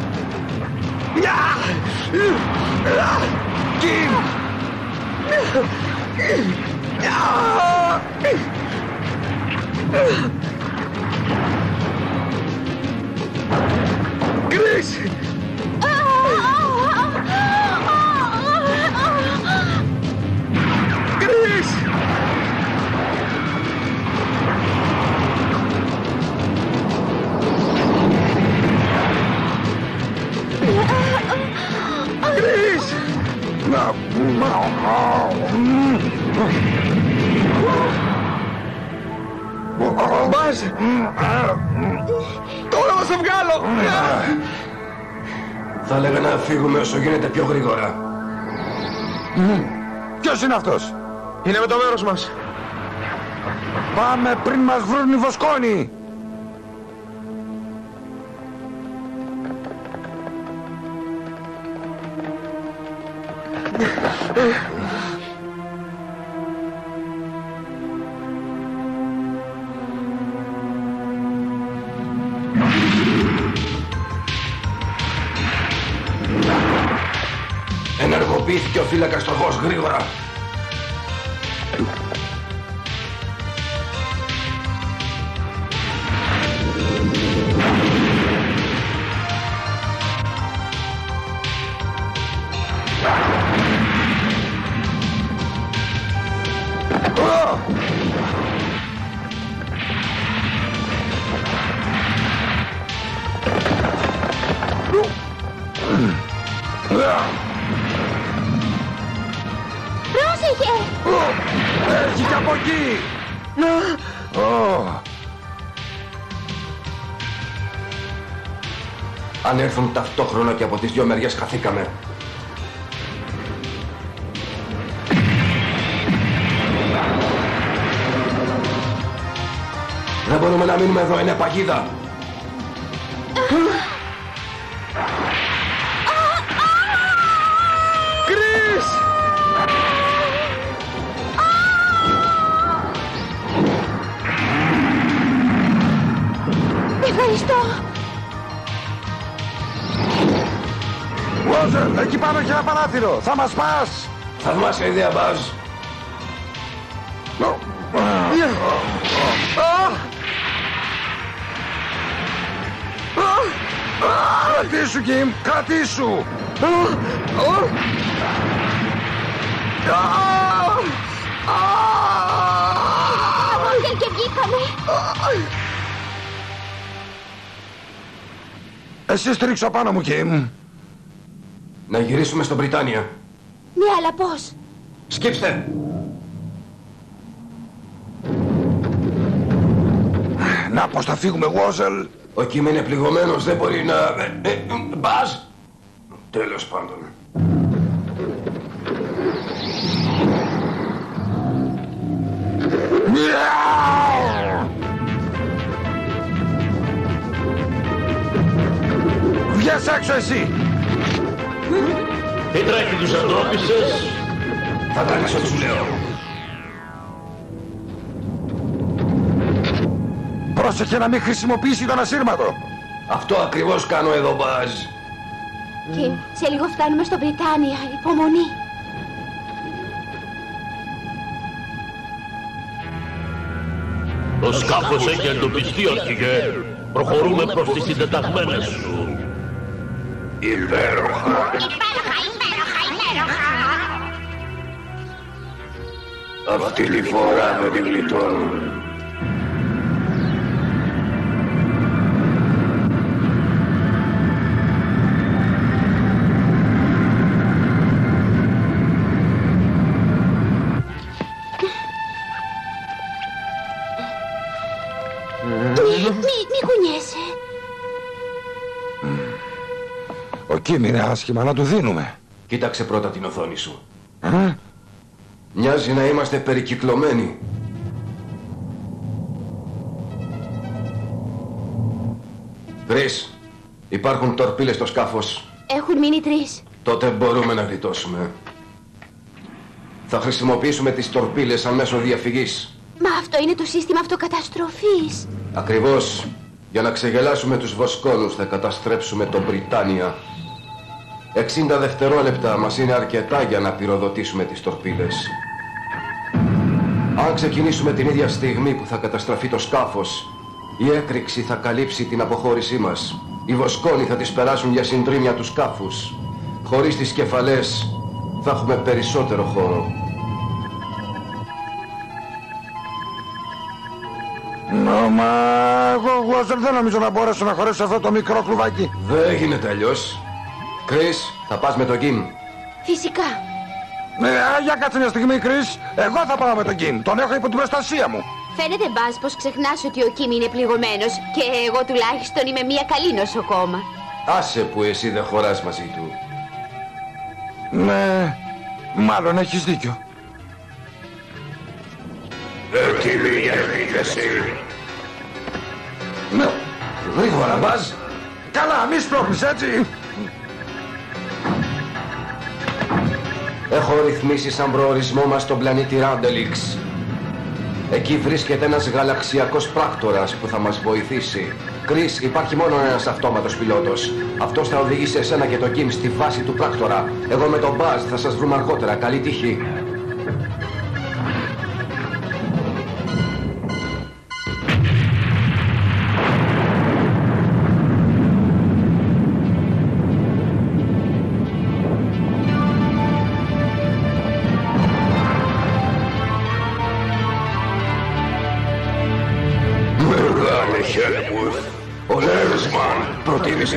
Κιν! Χρυς! Χρυς! Χρυς! Μπας! Τώρα θα σε βγάλω! Θα έλεγα να φύγουμε όσο γίνεται πιο γρήγορα. Ποιος είναι αυτός? Είναι με το μέρος μας. Πάμε πριν μας βρουν οι βοσκόνοι! Ενεργοποιήθηκε ο φύλακας στο φως γρήγορα. Αν έρθουν ταυτόχρονα και από τις δύο μεριές χαθήκαμε. Δεν μπορούμε να μείνουμε εδώ, είναι παγίδα. Εκεί πάνω έχει ένα παράθυρο. Θα μας πας. Θαυμάσια ιδέα, Μπάζ. Κρατήσου, Κιμ. Κρατήσου. Από χέρια και βγήκαμε. Εσύ στρίξω πάνω μου, Κιμ. Να γυρίσουμε στον Βρυτάνια. Ναι, αλλά πώς? Σκύψτε. Να, πώς θα φύγουμε, Γουόζελ? Ο Κιμ είναι πληγωμένος, δεν μπορεί να... Μπάζ! Τέλος πάντων. Βγες έξω εσύ! Η τράχη τους αντρόπισες. Θα τρέξω, τους λέω. Πρόσεχε να μην χρησιμοποιήσει το ανασύρματο. Αυτό ακριβώς κάνω εδώ, Μπάζ. Κιμ, σε λίγο φτάνουμε στο Βρυτάνια. Υπομονή. Το σκάφος έχει εντοπιστεί, προχωρούμε προς τις συντεταγμένες σου. Υπέροχα. Υπέροχα. Αυτή τη φορά με την γλιτώνουν. Μη κουνιέσαι. Ο Κιμ είναι άσχημα, να του δίνουμε. Κοίταξε πρώτα την οθόνη σου. Μοιάζει να είμαστε περικυκλωμένοι. Τρεις. Υπάρχουν τορπίλες στο σκάφος. Έχουν μείνει τρεις. Τότε μπορούμε να γλιτώσουμε. Θα χρησιμοποιήσουμε τις τορπίλες σαν μέσο διαφυγής. Μα αυτό είναι το σύστημα αυτοκαταστροφής. Ακριβώς. Για να ξεγελάσουμε τους Βοσκόλους θα καταστρέψουμε τον Βρυτάνια. 60 δευτερόλεπτα μας είναι αρκετά για να πυροδοτήσουμε τις τορπίλες. Αν ξεκινήσουμε την ίδια στιγμή που θα καταστραφεί το σκάφος, η έκρηξη θα καλύψει την αποχώρησή μας. Οι Βοσκόλοι θα τις περάσουν για συντρίμια του σκάφους. Χωρίς τις κεφαλές θα έχουμε περισσότερο χώρο. Μα εγώ δεν νομίζω να μπορέσω να χωρέσω αυτό το μικρό κλουβάκι. Δεν γίνεται αλλιώς. Κρίς, θα πας με τον Κιμ. Φυσικά. Ναι, για κάτσε μια στιγμή, Κρίς. Εγώ θα πάω με τον Κιμ. Τον έχω υπό την προστασία μου. Φαίνεται, Μπάς, πως ξεχνάς ότι ο Κιμ είναι πληγωμένος και εγώ τουλάχιστον είμαι μια καλή νοσοκόμα. Άσε που εσύ δεν χωράς μαζί του. Ναι, μάλλον έχεις δίκιο. Εκεί μια επίθεση. Ναι, γρήγορα, Μπάς. Καλά, μη σπρώχνεις, έτσι. Έχω ρυθμίσει σαν προορισμό μας τον πλανήτη Ράντελιξ. Εκεί βρίσκεται ένας γαλαξιακός πράκτορας που θα μας βοηθήσει. Κρίς, υπάρχει μόνο ένας αυτόματος πιλότος. Αυτός θα οδηγήσει εσένα και τον Κιμ στη βάση του πράκτορα. Εγώ με τον Μπάζ θα σας βρούμε αργότερα. Καλή τύχη.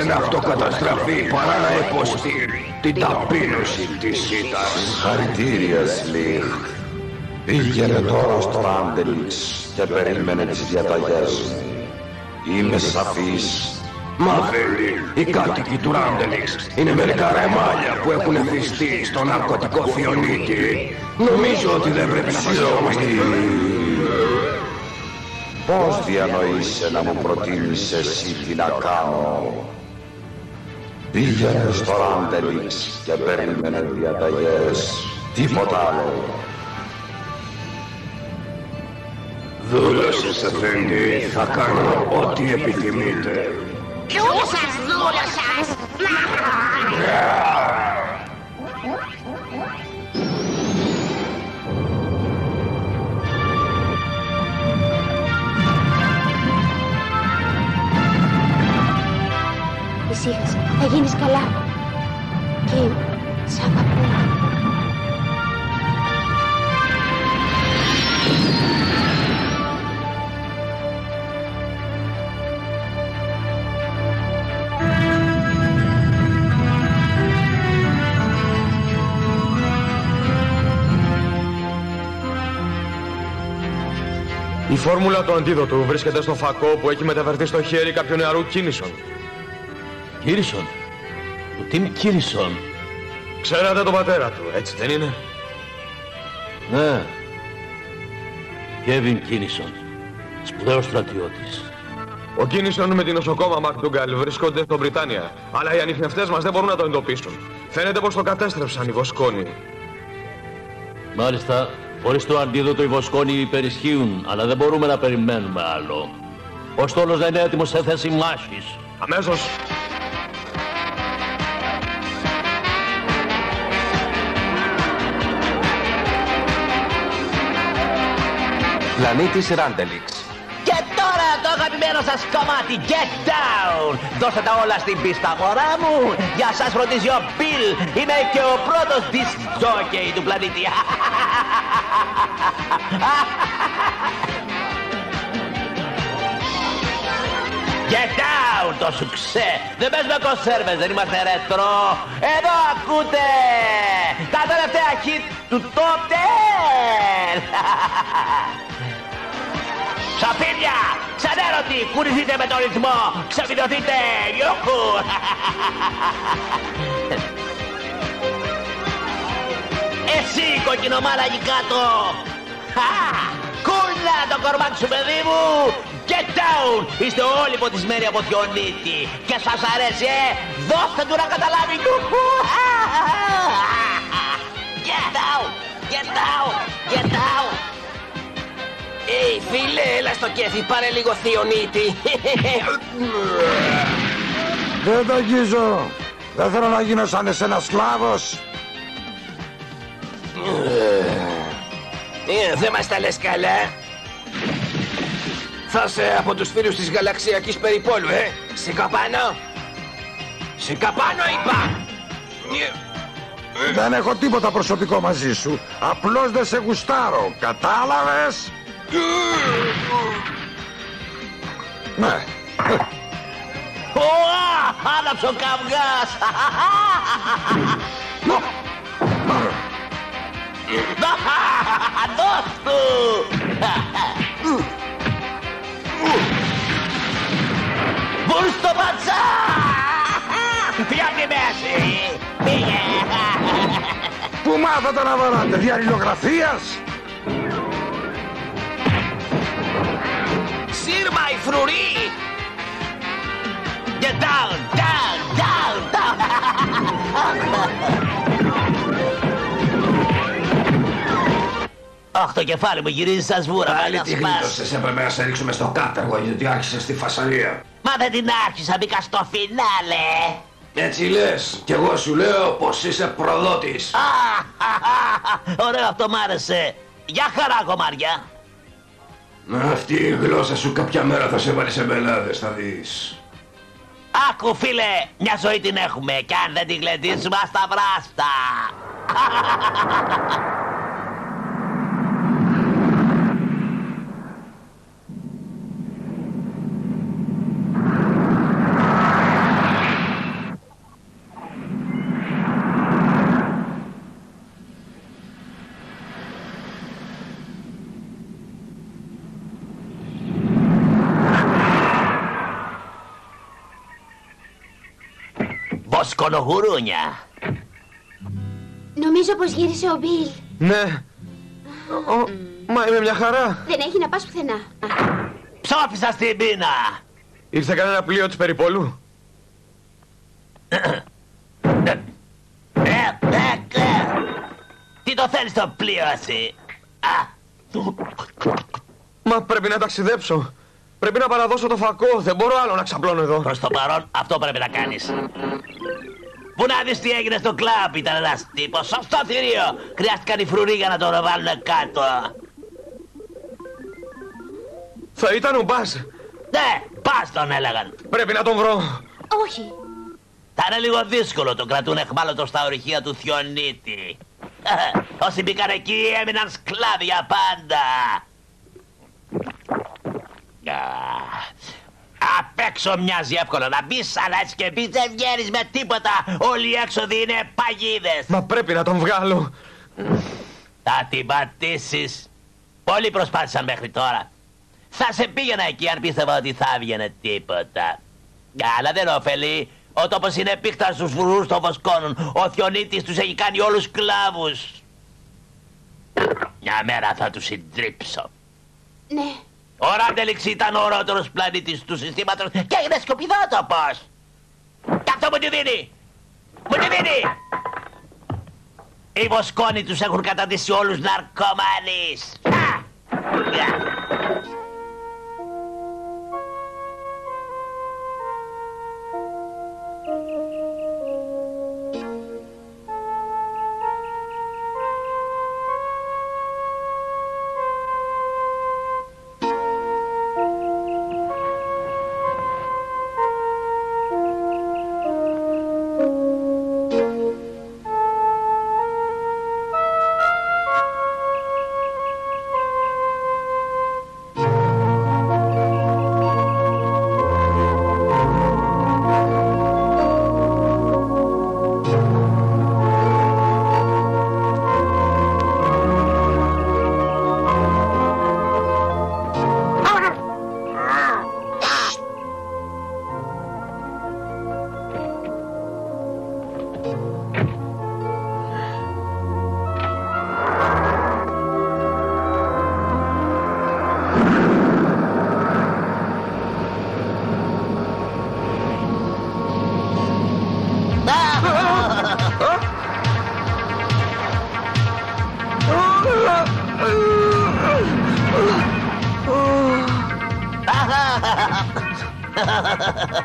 Να αυτοκαταστραφεί παρά να υποστεί την ταπείνωση της σύντας. Συγχαρητήρια, Σλιχ. Πήγαινε τώρα στο Ράντελιξ και περίμενε τις διαταγές. Είμαι σαφής. Μάθελη, οι κάτοικοι του Ράντελιξ είναι μερικά ρεμάλια που έχουν εθιστεί στο ναρκωτικό Θιονίκη. Νομίζω ότι δεν πρέπει να φασιζόμαστε. Πώς διανοείσαι να μου προτείνεις εσύ τι να κάνω? Πήγαινε στο Ράντελιξ και περίμενε διαταγές. Τίποτα άλλο. Δούλωσες, Αφέντη, θα κάνω ό,τι επιθυμείτε. Δούλωσες, δούλωσες! Ησύχασε, θα γίνεις καλά. Κιμ, σ' αγαπώ. Η φόρμουλα του αντίδοτου βρίσκεται στο φακό που έχει μεταφερθεί στο χέρι κάποιου νεαρού Κίνισον. Κίρισον. Ο Τιμ Κίρισον. Ξέρατε τον πατέρα του, έτσι δεν είναι? Ναι. Κέβιν Κίνισον. Σπουδαίος στρατιώτης. Ο Κίνισον με την νοσοκόμα Μακτουγκάλ βρίσκονται στο Βρυτάνια. Αλλά οι ανιχνευτές μας δεν μπορούν να τον εντοπίσουν. Φαίνεται πως το κατέστρεψαν οι Βοσκόνοι. Μάλιστα, χωρίς το αντίδοτο οι Βοσκόνοι υπερισχύουν. Αλλά δεν μπορούμε να περιμένουμε άλλο. Ο στόλος δεν είναι έτοιμος σε θέση μάχης. Αμέσως. Πλανήτης Ράντελιξ. Τώρα το αγαπημένο σας κομμάτι Get Down. Δώστε τα όλα στην πίστα, αγορά μου. Για σας φροντίζει ο Bill. Είμαι και ο πρώτος disc jockey του πλανήτη. Get Down, το σουξέ. Δεν παίζουμε κονσέρβες, δεν είμαστε ρετρό. Εδώ ακούτε τα τελευταία hit του τότε. Σαπίδια, ξανέρωτη, κουνηθείτε με τον ρυθμό. Ξεμινωθείτε, γιούχου. Εσύ, κοκκινομάλαγη κάτω. Κούλα το κορμάκι σου, παιδί μου. Get down! Είστε όλοι ποτισμένοι από χιονίτη. Και σας αρέσει, δώστε του να καταλάβει. Get down! Get down! Get down! Hey, φίλε, έλα στο κέφι, πάρε λίγο χιονίτη. Δεν το αγγίζω. Δεν θέλω να γίνω σαν εσένα σκλάβος. Δεν μας τα λες καλά. Θα είσαι από τους φίλους της γαλαξιακής περιπόλου, Σηκαπάνω! Σηκαπάνω, είπα! Δεν έχω τίποτα προσωπικό μαζί σου. Απλώς δεν σε γουστάρω. Κατάλαβες? Ναι. Ωα! Άναψε ο καυγάς! Δώσ' του! Μπούς στο πατσά! Πιάνει μέση! Πήγε! Πού μάθατε να βαράτε, διαλληλογραφίας? Σύρμα η φρουρή! Get down, down, down, down! Αχ, το κεφάλι μου γυρίζει σαν σβούρα. Πάλι τη γλίτωσες, έπρεπε να σε ρίξουμε στο κάταγο γιατί άρχισες τη φασαρία. Μα δεν την άρχισα, μπήκα στο φινάλε. Έτσι λες, κι εγώ σου λέω πως είσαι προδότης. Ωραίο, αυτό μ' άρεσε. Για χαρά, κομμάρια. Αυτή η γλώσσα σου κάποια μέρα θα σε βάλει σε μπελάδες, θα δεις. Άκου φίλε, μια ζωή την έχουμε κι αν δεν την γλεντήσουμε στα βράστα. Κονογουρούνια. Νομίζω πως γύρισε ο Μπιλ. Ναι. Μα είμαι μια χαρά. Δεν έχει να πας πουθενά. Ψόφισα στην πείνα. Ήρθε κανένα πλοίο της περιπόλου? Τι το θέλεις το πλοίο εσύ? Μα πρέπει να ταξιδέψω. Πρέπει να παραδώσω το φακό, δεν μπορώ άλλο να ξαπλώνω εδώ. Προς το παρόν αυτό πρέπει να κάνεις. Πού να δεις τι έγινε στο κλαμπ, ήταν ένας τύπος στο θηρίο. Χρειάστηκαν οι φρουροί για να τον βάλουν κάτω. Θα ήταν ο Μπάς. Ναι, Μπάς τον έλεγαν. Πρέπει να τον βρω. Όχι. Θα είναι λίγο δύσκολο, τον κρατούν αιχμάλωτο στα ορυχεία του Θιονίτη. Όσοι μπήκαν εκεί έμειναν σκλάβοι για πάντα. Απ' έξω μοιάζει εύκολο να μπεις, αλλά έτσι και μπεις δεν βγαίνεις με τίποτα. Όλοι οι έξοδοι είναι παγίδες. Μα πρέπει να τον βγάλω. Θα την πατήσεις. Πολλοί προσπάθησαν μέχρι τώρα. Θα σε πήγαινα εκεί αν πίστευα ότι θα βγαινε τίποτα. Αλλά δεν ωφελεί. Ο τόπος είναι πίχτας στους φρουρούς των βοσκόνων. Ο Θιονίτης τους έχει κάνει όλους σκλάβους. Μια μέρα θα τους συντρίψω. Ναι. Ο Ράντελιξ ήταν ο ωραιότερος πλανήτης του συστήματος και έγινε σκουπιδότοπος. Κι αυτό μου τη δίνει. Μου τη δίνει. Οι βοσκόνοι τους έχουν καταντήσει όλους ναρκωμάνεις.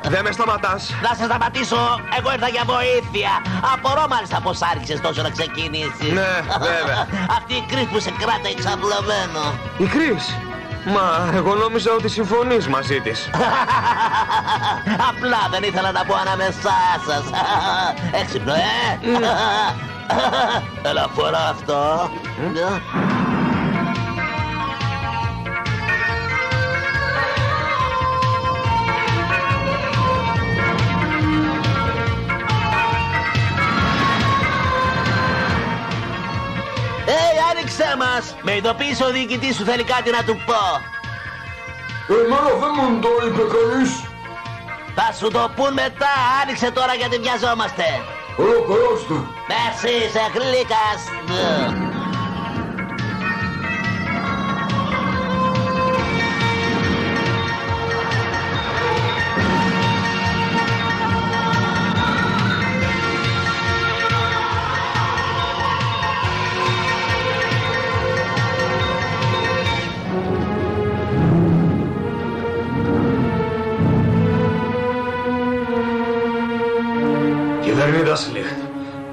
Δεν με σταματάς. Να σε σταματήσω, εγώ ήρθα για βοήθεια. Απορώ μάλιστα πως άρχισες τόσο να ξεκινήσεις. Ναι, βέβαια. Αυτή η Κρίς που σε κράτα εξαπλωμένο. Η Κρίς? Μα εγώ νόμιζα ότι συμφωνείς μαζί της. Απλά δεν ήθελα να πω ανάμεσά σας. Έξυπνο, Έλα φορά αυτό. Άνοιξέ μας! Με ειδοποίησε ο διοικητής σου, θέλει κάτι να του πω. Εμένα δεν μου το είπε κανείς. Θα σου το πουν μετά, άνοιξε τώρα γιατί βιαζόμαστε. Ωραία, περάστε. Merci, σε γλύκας.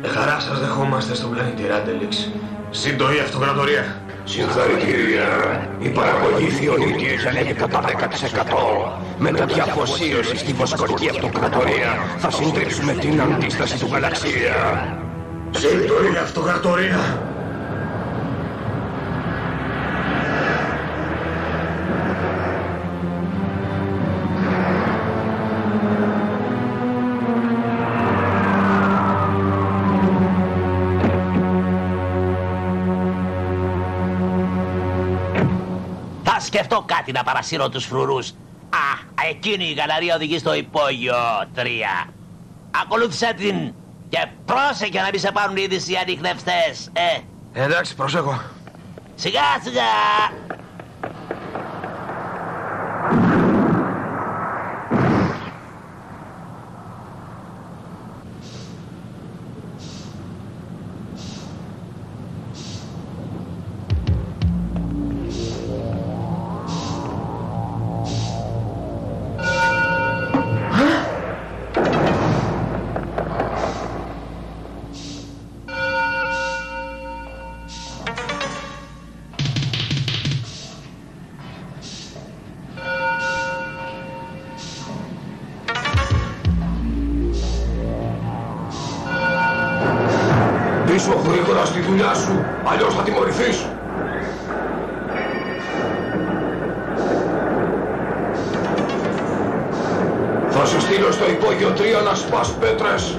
Με χαρά σας δεχόμαστε στον πλανήτη Ράντελιξ. Συντοή αυτοκρατορία. Συγχαρητήρια. Η παραγωγή Θειονίκης ανέβη κατά 10%. Με τα διαφοσίωση στη βοσκορική αυτοκρατορία θα συντρίψουμε την αντίσταση του γαλαξία. Συντοή αυτοκρατορία. Σκεφτώ κάτι να παρασύρω τους φρουρούς. Α, εκείνη η γαλαρία οδηγεί στο υπόγειο 3. Ακολούθησέ την και πρόσεχε να μην σε πάρουν είδηση οι ανιχνευστές, Εντάξει, προσέχω. Σιγά σιγά. Πίσω γρήγορα στη δουλειά σου, αλλιώς θα τιμωρηθείς. Θα σε στείλω στο υπόγειο 3 να σπάς πέτρες.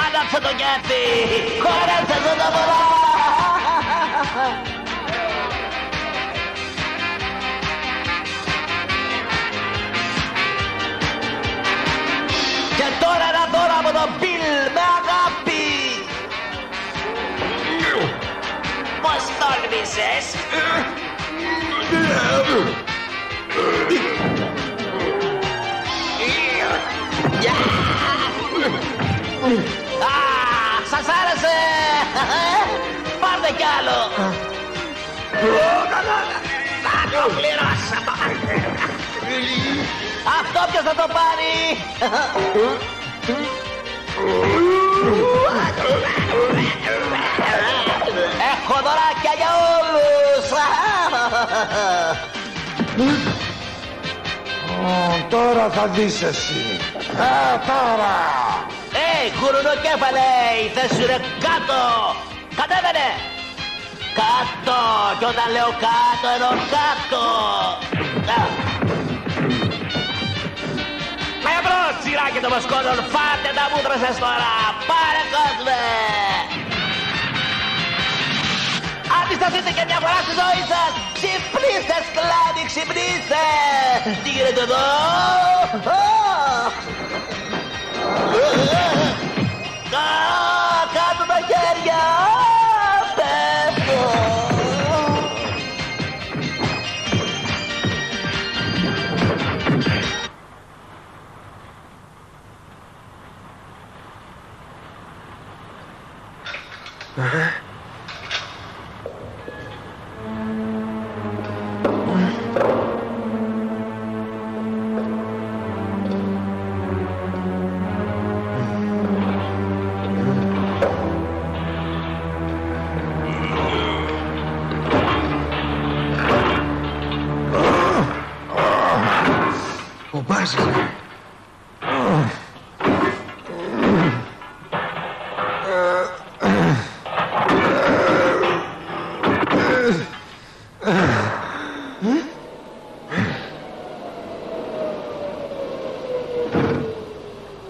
Άναψε το κέφι! Χωρέστε σε τα μωρά! Και τώρα ένα δώρο από τον Μπιλ με αγάπη! Πώς τόλμησες! Σας άρεσε! Πάρτε κι άλλο! Θα το πληρώσαμε! Αυτό ποιος θα το πάρει! Έχω δωράκια για όλους! Τώρα θα δεις εσύ! Τώρα! Κουρνοκέφαλε, η θέση είναι κάτω! Κατέβαινε! Κάτω! Κι όταν λέω κάτω, εννοώ κάτω! Σιράκι το μασκόντον, φάτε τα μούτρα σας τώρα. Πάρε κόσμε. Αντισταθείτε και μια φορά στη ζωή σας. Ξυπνήστε σκλάβοι, ξυπνήστε. Τι γίνεται εδώ? Κάτω τα χέρια.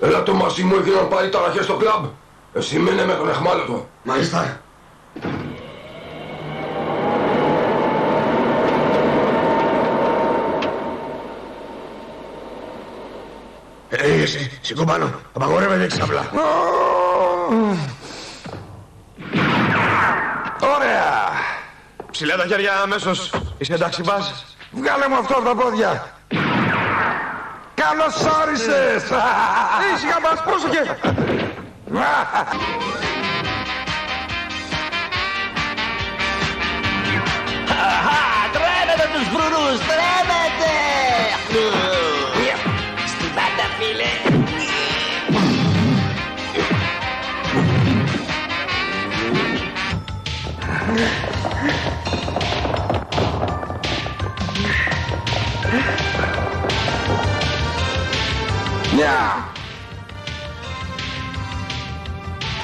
Έλα το μαζί μου, έγιναν πάλι ταραχές στο κλαμπ. Εσύ μείνε με τον αιχμάλωτο. Μάλιστα. Εσύ, σηκώ πάνω. Απαγορεύεται ξαπλά. Ωραία. Ψηλά τα χέρια αμέσως. Είσαι εντάξει, μπας. Βγάλε μου αυτό από τα πόδια. Καλώς όρισες! Ήσυχα μας, πρόσεχε! Τρέμετε τους φρουνούς, τρέμετε! Στην πάντα, φίλε!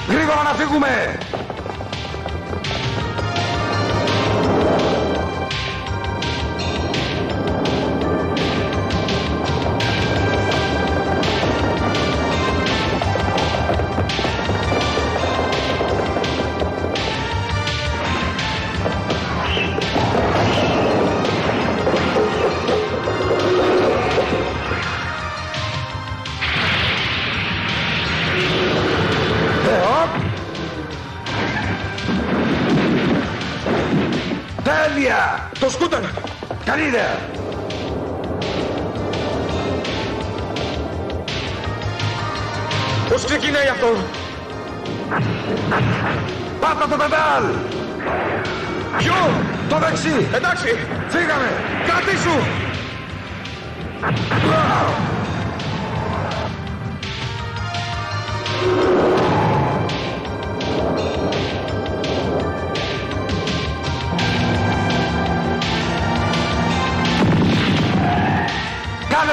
Γρήγορα να φύγουμε! Το σκούταρ! Καλή ιδέα! Πώς ξεκινάει αυτό? Πάτα το πεντάλ! Ποιο? Το δεξί! Εντάξει! Φύγαμε! Κάτι σου!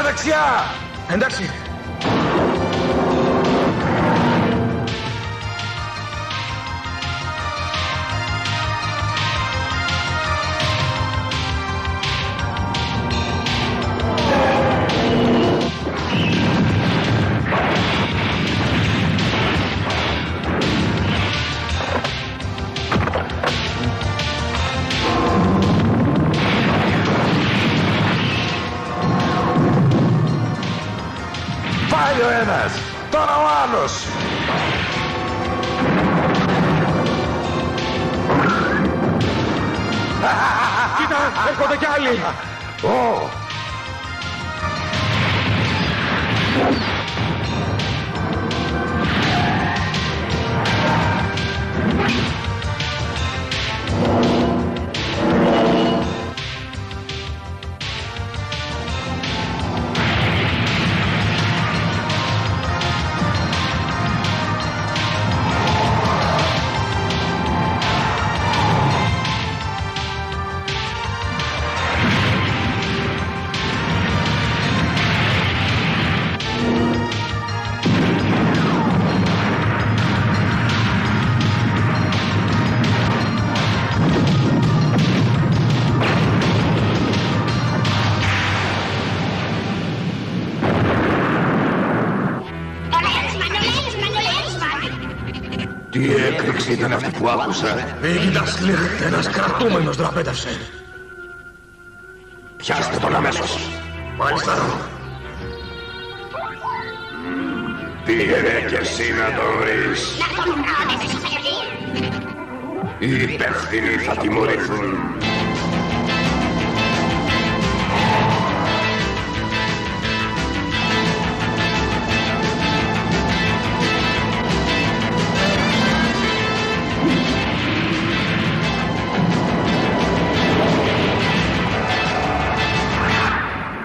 Δεξιά! Εντάξει! Τώρα ο άλλος! Κοίτα, έρχονται κι άλλοι! Τι έκρηξη ήταν αυτή που άκουσα. Είδας λίχτε ένας κρατούμενος να πέτασε. Πιάστε τον αμέσως. Μάλιστα. Πήγαινε και εσύ να τον βρεις. Να τον κάνεις χέρι. Οι υπεύθυνοι θα τιμωρηθούν.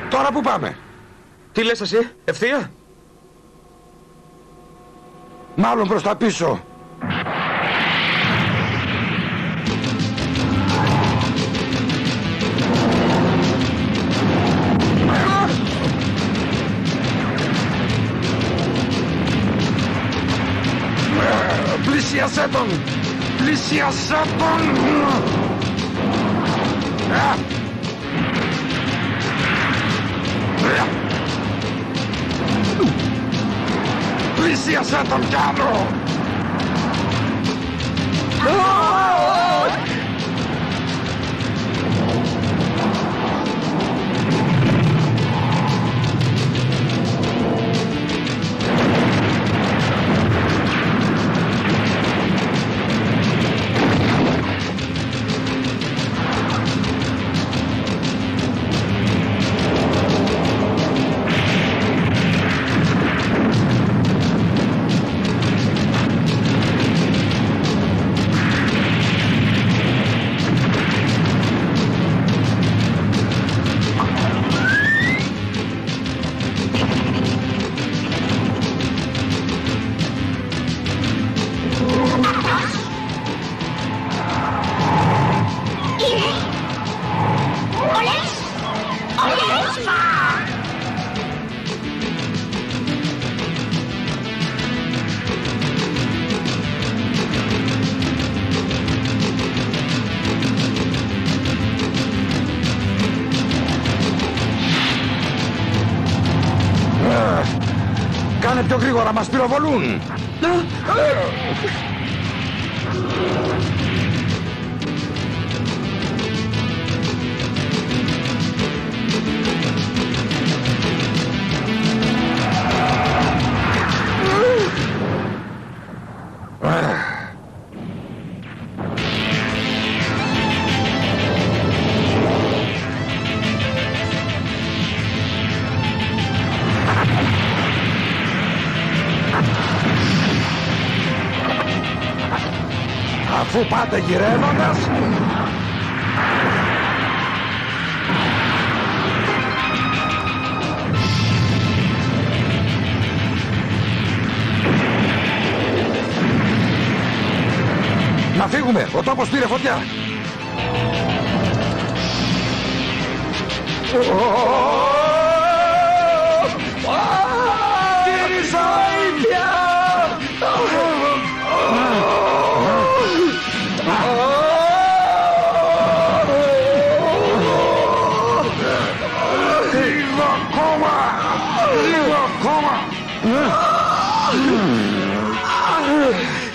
Τώρα που πάμε. Τι λες εσύ, ευθεία? Μάλλον προς τα πίσω. Πλησίασέ τον! Πλησίασέ τον! Πλησίασέ τον κι άλλο! Πιο γρήγορα μας πυροβολούν. Αφού πάτε γυρεύοντας, να φύγουμε, ο τόπος πήρε φωτιά.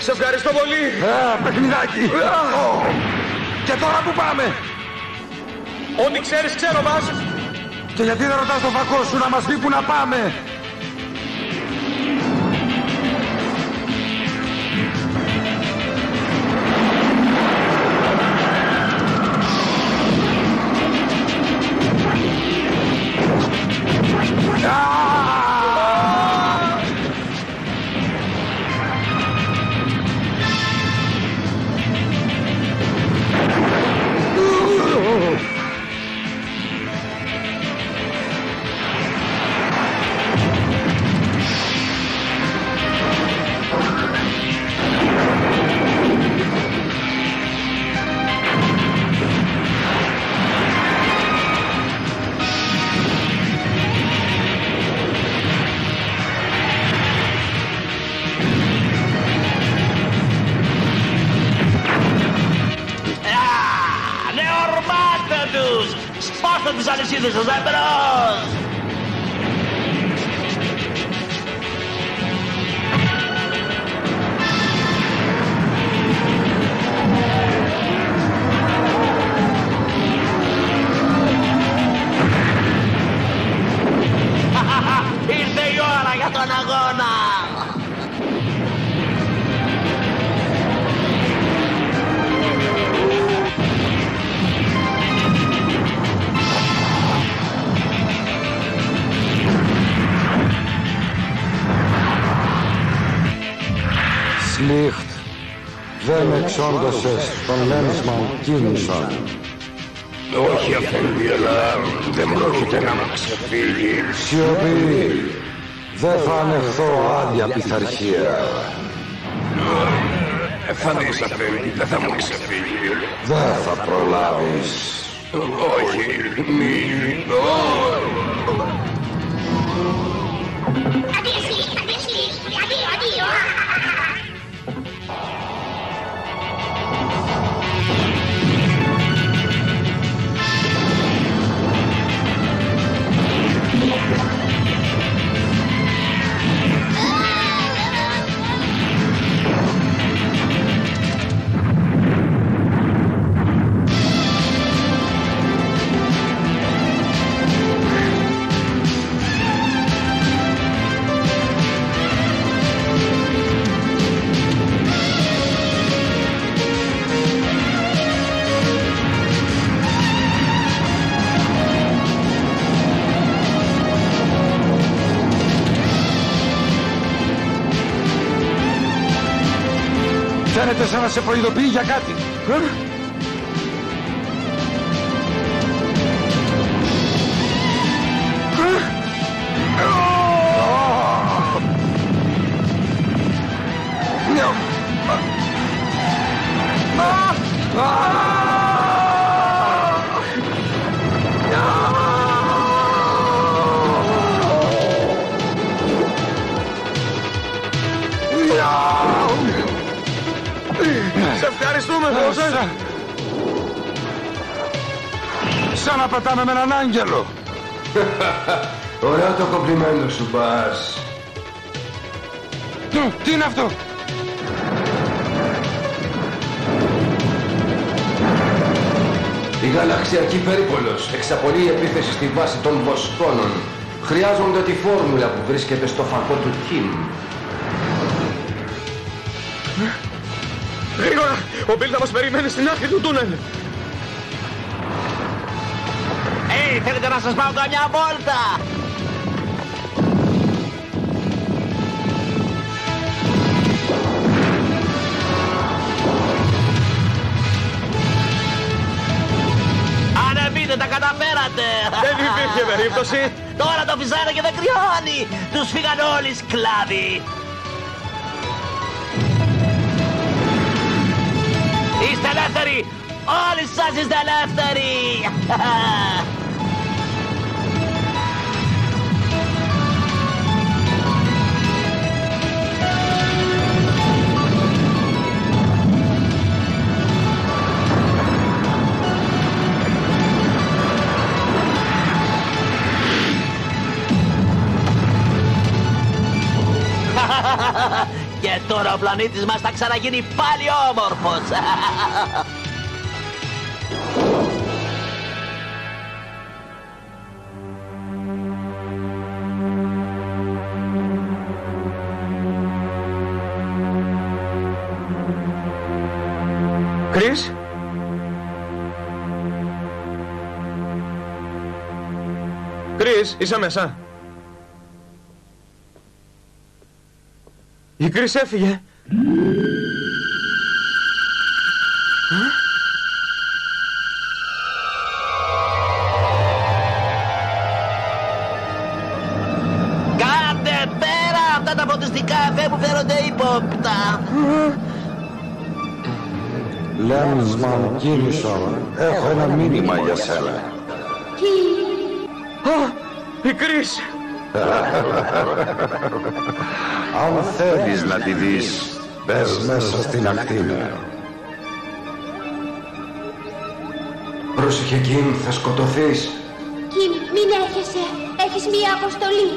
Σε ευχαριστώ πολύ. Παιχνιδάκι. Και τώρα που πάμε? Ό,τι ξέρεις ξέρω μας. Και γιατί δεν ρωτάς τον φακό σου να μας πει που να πάμε? Σπάστε τους αλυσίδες σας έμπερος! Licht, δεν εξόντωσες τον Λέμσμαν κίνησαν. Όχι αφεντή, αλλά δεν πρόκειται να μας ξεφύγει. Σιωπή, δεν θα ανεχθώ άδεια πειθαρχία. Εφανείς αφεντή, δεν θα μου ξεφύγει. Δεν θα προλάβεις. Όχι, μην φαίνεται σαν να σε προειδοποιεί για κάτι. Ευχαριστούμε, Χωσέ! Σαν να πετάμε με έναν άγγελο! Ωραίο το κομπλιμένο σου, Μπάς! Τι είναι αυτό! Η γαλαξιακή περίπολος εξαπολύει επίθεση στη βάση των Βοσκόνων. Χρειάζονται τη φόρμουλα που βρίσκεται στο φακό του Κιμ. Γρήγορα! Ο Μπιλ θα μας περιμένει στην άκρη του τούνελ! Hey, θέλετε να σας πάω για μια βόλτα! Ανεβείτε, τα καταφέρατε! Δεν υπήρχε περίπτωση! Τώρα το φυσάνε και δεν κρυώνει! Τους φύγαν όλοι σκλάβοι! Είστε ελεύθεροι! Όλοι σας είστε ελεύθεροι! Και τώρα ο πλανήτης μας θα ξαναγίνει πάλι όμορφος! Chris? Chris, είσαι μέσα? Η Chris έφυγε. Κάντε πέρα αυτά τα φωτιστικά εφέ που φέρονται ύποπτα. Λέμσμαν Κίνισον, έχω ένα μήνυμα για σένα. Τι? Η Chris. Αν θέλεις να τη δεις, μπες μέσα στην ακτίνα. Πρόσεχε, Κιμ, θα σκοτωθείς. Κιμ, μην έρχεσαι. Έχεις μία αποστολή.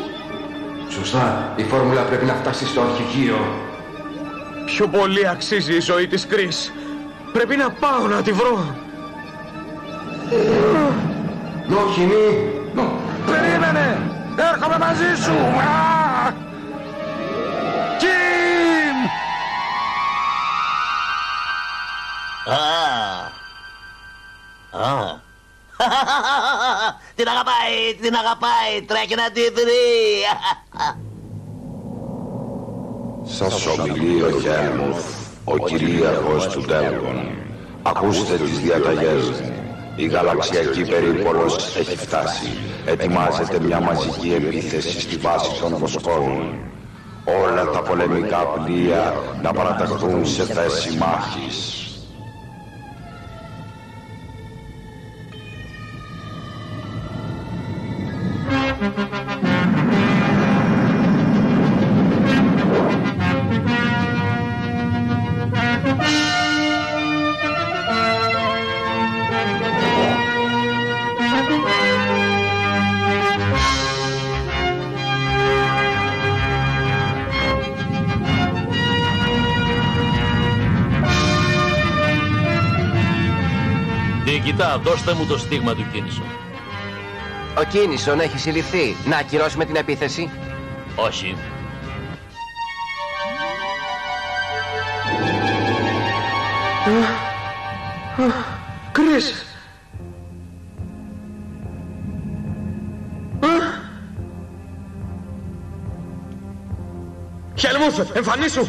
Σωστά. Η φόρμουλα πρέπει να φτάσει στο αρχηγείο. Πιο πολύ αξίζει η ζωή της Chris. Πρέπει να πάω να τη βρω. Όχι, μη. Περίμενε. Έρχομαι μαζί σου! Κιμ! Την αγαπάει, την αγαπάει, τρέχει να τη βρει! Σας ομιλεί ο Χέλμουθ, ο κυρίαρχος του Τέλγων. Ακούστε τις διαταγές μου. Η γαλαξιακή περίπολος έχει φτάσει. Ετοιμάζεται μια μαζική επίθεση στη βάση των Βοσκόνων. Όλα τα πολεμικά πλοία να παραταχθούν σε θέση μάχης. Κοιτά, δώστε μου το στίγμα του Κίνισον. Ο Κίνισον έχει συλληφθεί. Να ακυρώσουμε την επίθεση. Όχι. Κρίς. Χέλμουθ, εμφανίσου.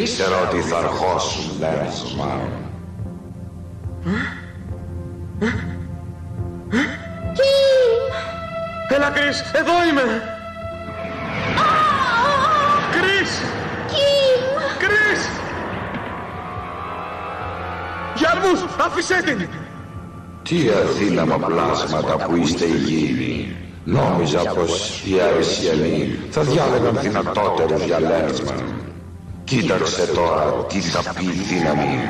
Ήξερα ότι θα αρχώσουν, Λένσμαν. Έλα, Κρίς, εδώ είμαι. Κρίς! Κρίς! Γιάλμους, άφησέ την! Τι αδύναμα πλάσματα που είστε οι γύλοι. Νόμιζα πως οι αρισιανοί θα διάλεγαν δυνατότερους για Λένσμαν. Κοίταξε τώρα τι θα πει η δύναμη.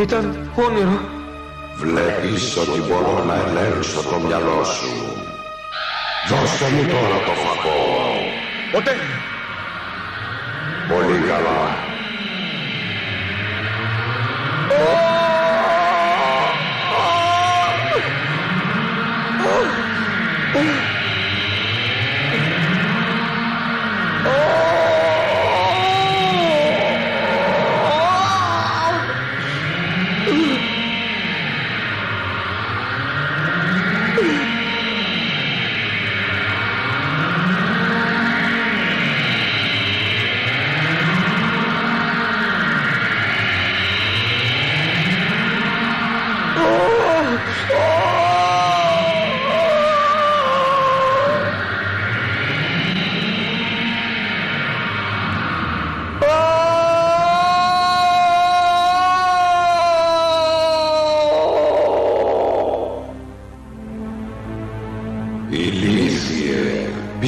Ήταν όνειρο. Βλέπεις ότι μπορώ να ελέγξω το μυαλό σου. Δώστε μου τώρα το φακό. Ποτέ. Πολύ καλά.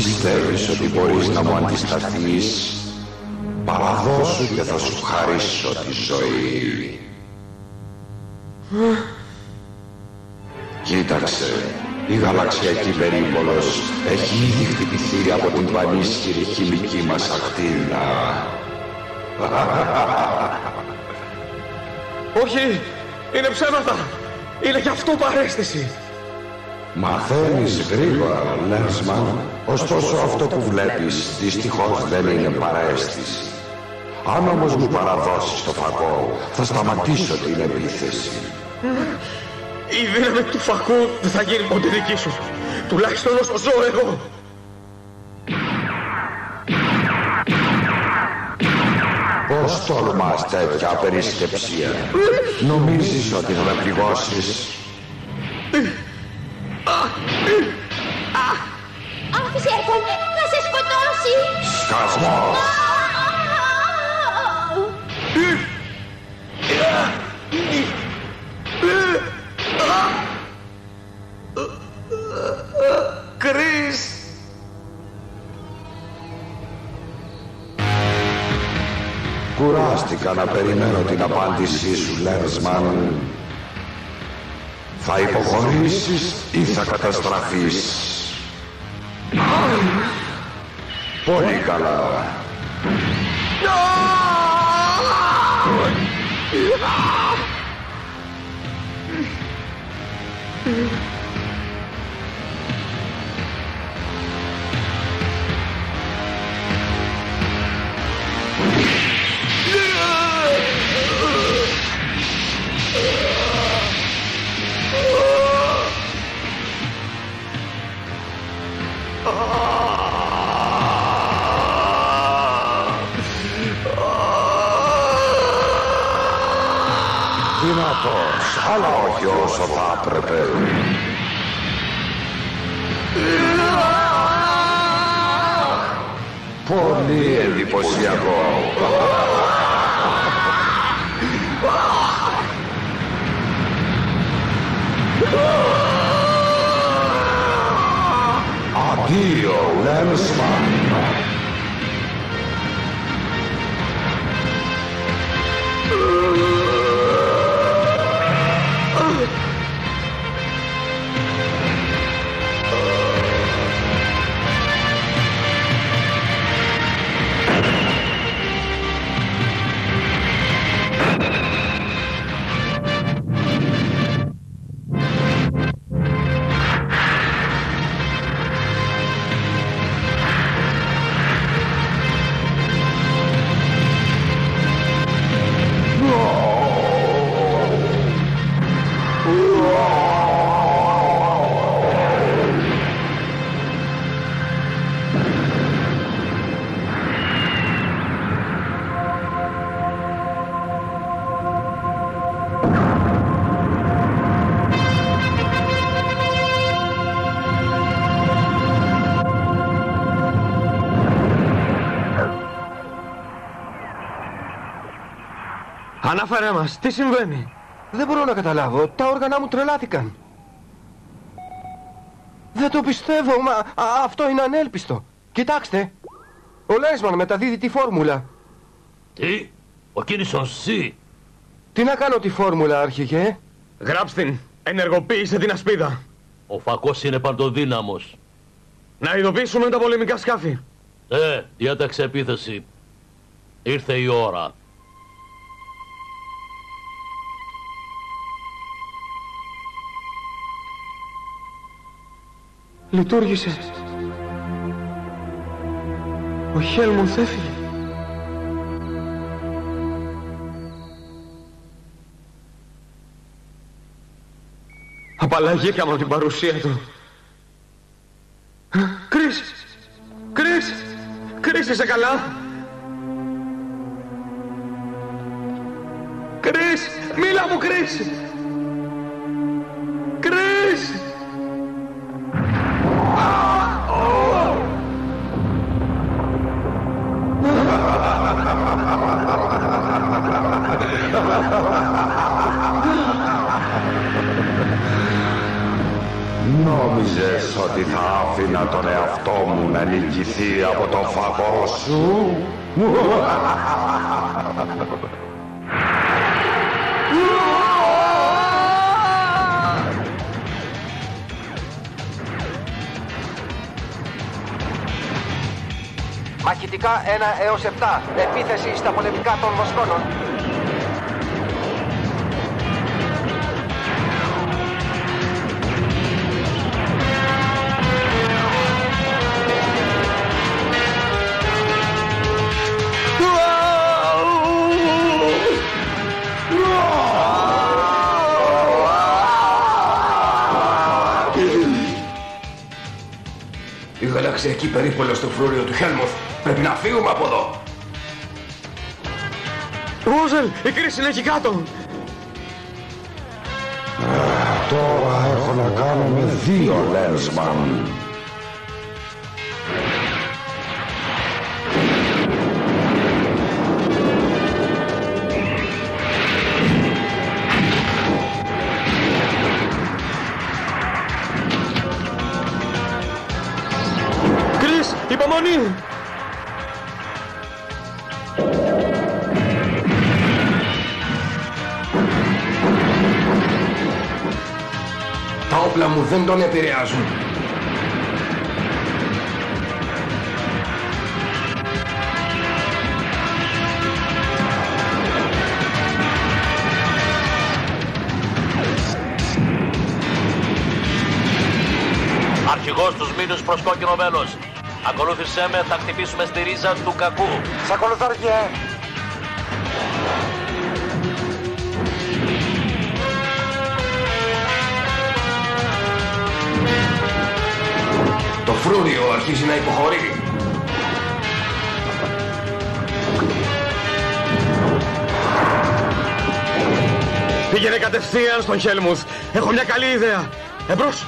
πιστεύεις ότι μπορείς να μου αντισταθείς, παραδώσου και θα σου χαρίσω τη ζωή. Κοίταξε, η γαλαξιακή περίπολος έχει ήδη χτυπηθεί από την πανίσχυρη χημική μας ακτίνα. Όχι, είναι ψέματα! Είναι γι' αυτό παρέστηση! Μαθαίνεις γρήγορα, Λένσμαν, ωστόσο αυτό που βλέπεις δυστυχώς δεν είναι παρέστηση. Αν όμως μου παραδώσεις το φακό, θα σταματήσω την επίθεση. Η δύναμη του φακού δεν θα γίνει ποτέ δική σου, τουλάχιστον όσο ζω εγώ. Πώς τολμάς τέτοια απερισκεψία? Νομίζεις ότι θα με πληγώσεις? Άφησέ μου, θα σε σκοτώσει! Σκασμός! Κρίς! Κουράστηκα να περιμένω την απάντησή σου, Λένσμαν. Θα υποχωρήσεις ή θα καταστραφείς? Πολύ καλά. Δυνατός, αλλά όχι όσο θα έπρεπε. Πολύ εντυπωσιακό. Αντίο, Λένσμαν. Ανάφερε μας, τι συμβαίνει? Δεν μπορώ να καταλάβω, τα όργανα μου τρελάθηκαν. Δεν το πιστεύω, μα αυτό είναι ανέλπιστο. Κοιτάξτε, ο Λένσμαν μεταδίδει τη φόρμουλα. Τι, ο Κίνησον Σι. Τι να κάνω τη φόρμουλα, αρχηγέ? Γράψτε την, ενεργοποίησε την ασπίδα. Ο φακός είναι παντοδύναμος. Να ειδοποιήσουμε τα πολεμικά σκάφη. Διάταξε επίθεση. Ήρθε η ώρα. Λειτουργήσε. Ο Χέλμουθ έφυγε. Απαλλαγήκαμε από την παρουσία του. Κρίς! Κρίς! Κρίς, είσαι καλά? Κρίς! Μίλα μου, Κρίς! Κρίς! No. Νόμιζες ότι θα άφηνα τον εαυτό μου να νικηθεί από το φαγό σου? Μαχητικά 1 έως 7. Επίθεση στα πολεμικά των βοσκόνων. Η γαλαξιακή περίπολος στο φρούριο του Χέλμουθ. Πρέπει να φύγουμε από εδώ. Ρούζελ, η κρίση είναι εκεί κάτω. Τώρα έχω να κάνω με δύο Λένσμαν. Κρίς, υπομονή! Όπλα μου δεν τον επηρεάζουν. Αρχηγός τους μήνους προς κόκκινο βέλος. Ακολούθησέ με, θα χτυπήσουμε στη ρίζα του κακού. Σ' ακολουθώ, αργιέ. Το φρούριο αρχίζει να υποχωρεί. Πήγαινε κατευθείαν στον Χέλμουθ. Έχω μια καλή ιδέα. Εμπρός.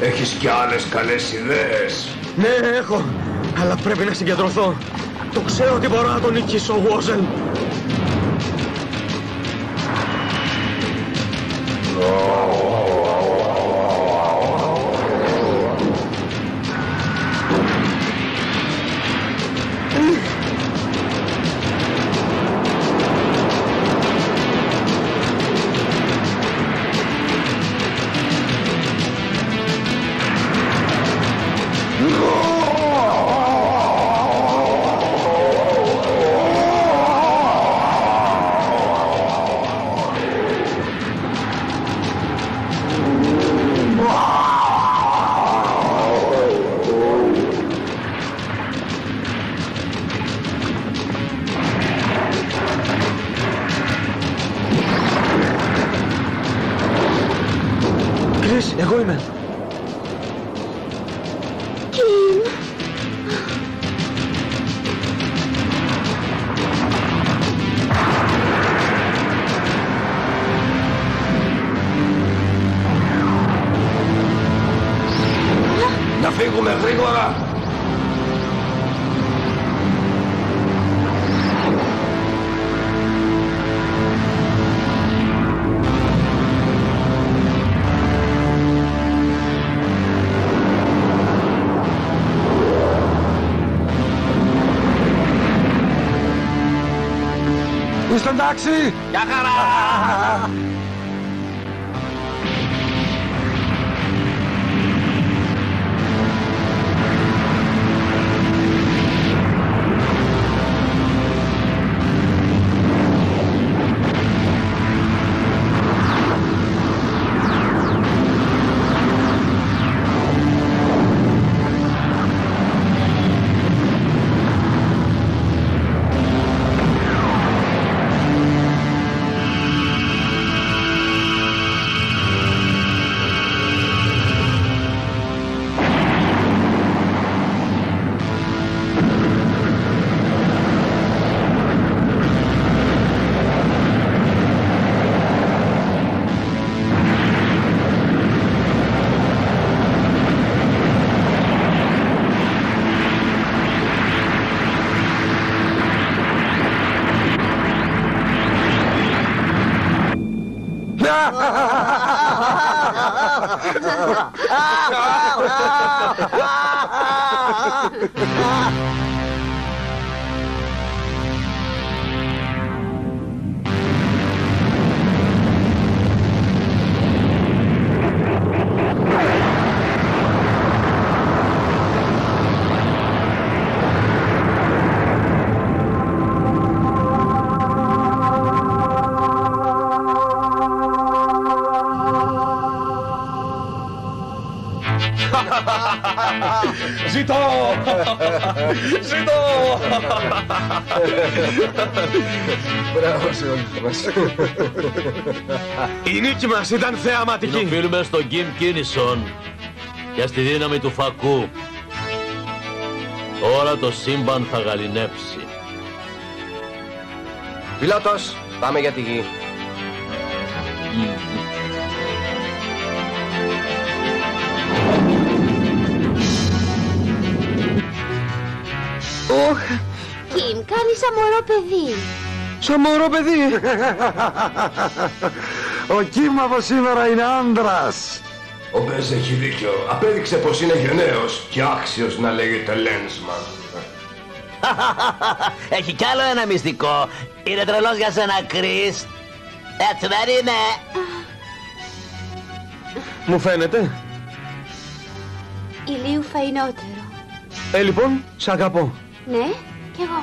Έχεις κι άλλες καλές ιδέες? Ναι, έχω. Αλλά πρέπει να συγκεντρωθώ. Το ξέρω ότι μπορώ να τον νικήσω, Βόζελ. Εγώ είμαι. Να φύγουμε γρήγορα. Είστε εντάξει? Για χαρά! Zito! Zito! Μπράβο σε όλους μας. Η νίκη μας ήταν θεαματική. Οφείλουμε στον Κιμ Κίνισον και στη δύναμη του φακού. Τώρα το σύμπαν θα γαληνεύσει. Πιλότος, πάμε για τη γη. Κιμ, κάνεις σαν μωρό παιδί. Σαν μωρό παιδί. Ο Κιμ από σήμερα είναι άντρας. Ο Μπες έχει δίκιο. Απέδειξε πως είναι γενναίος και άξιος να λέγεται Λένσμαν. Έχει κι άλλο ένα μυστικό. Είναι τρελός για σένα, Κρίς. Έτσι δεν είναι? Μου φαίνεται. Ηλίου φαϊνότερο. Λοιπόν, σ' αγαπώ. Ναι, κι εγώ.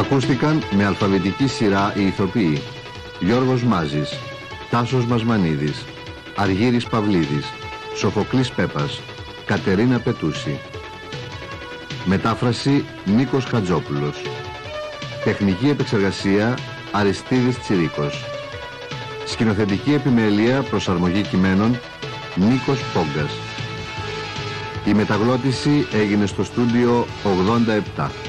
Ακούστηκαν με αλφαβητική σειρά οι ηθοποιοί: Γιώργος Μάζης, Τάσος Μασμανίδης, Αργύρης Παυλίδης, Σοφοκλής Πέπας, Κατερίνα Πετούση. Μετάφραση Νίκος Χατζόπουλος. Τεχνική επεξεργασία Αριστίδης Τσιρίκος. Σκηνοθετική επιμέλεια προσαρμογή κειμένων Νίκος Πόγκας. Η μεταγλώτηση έγινε στο στούντιο 87.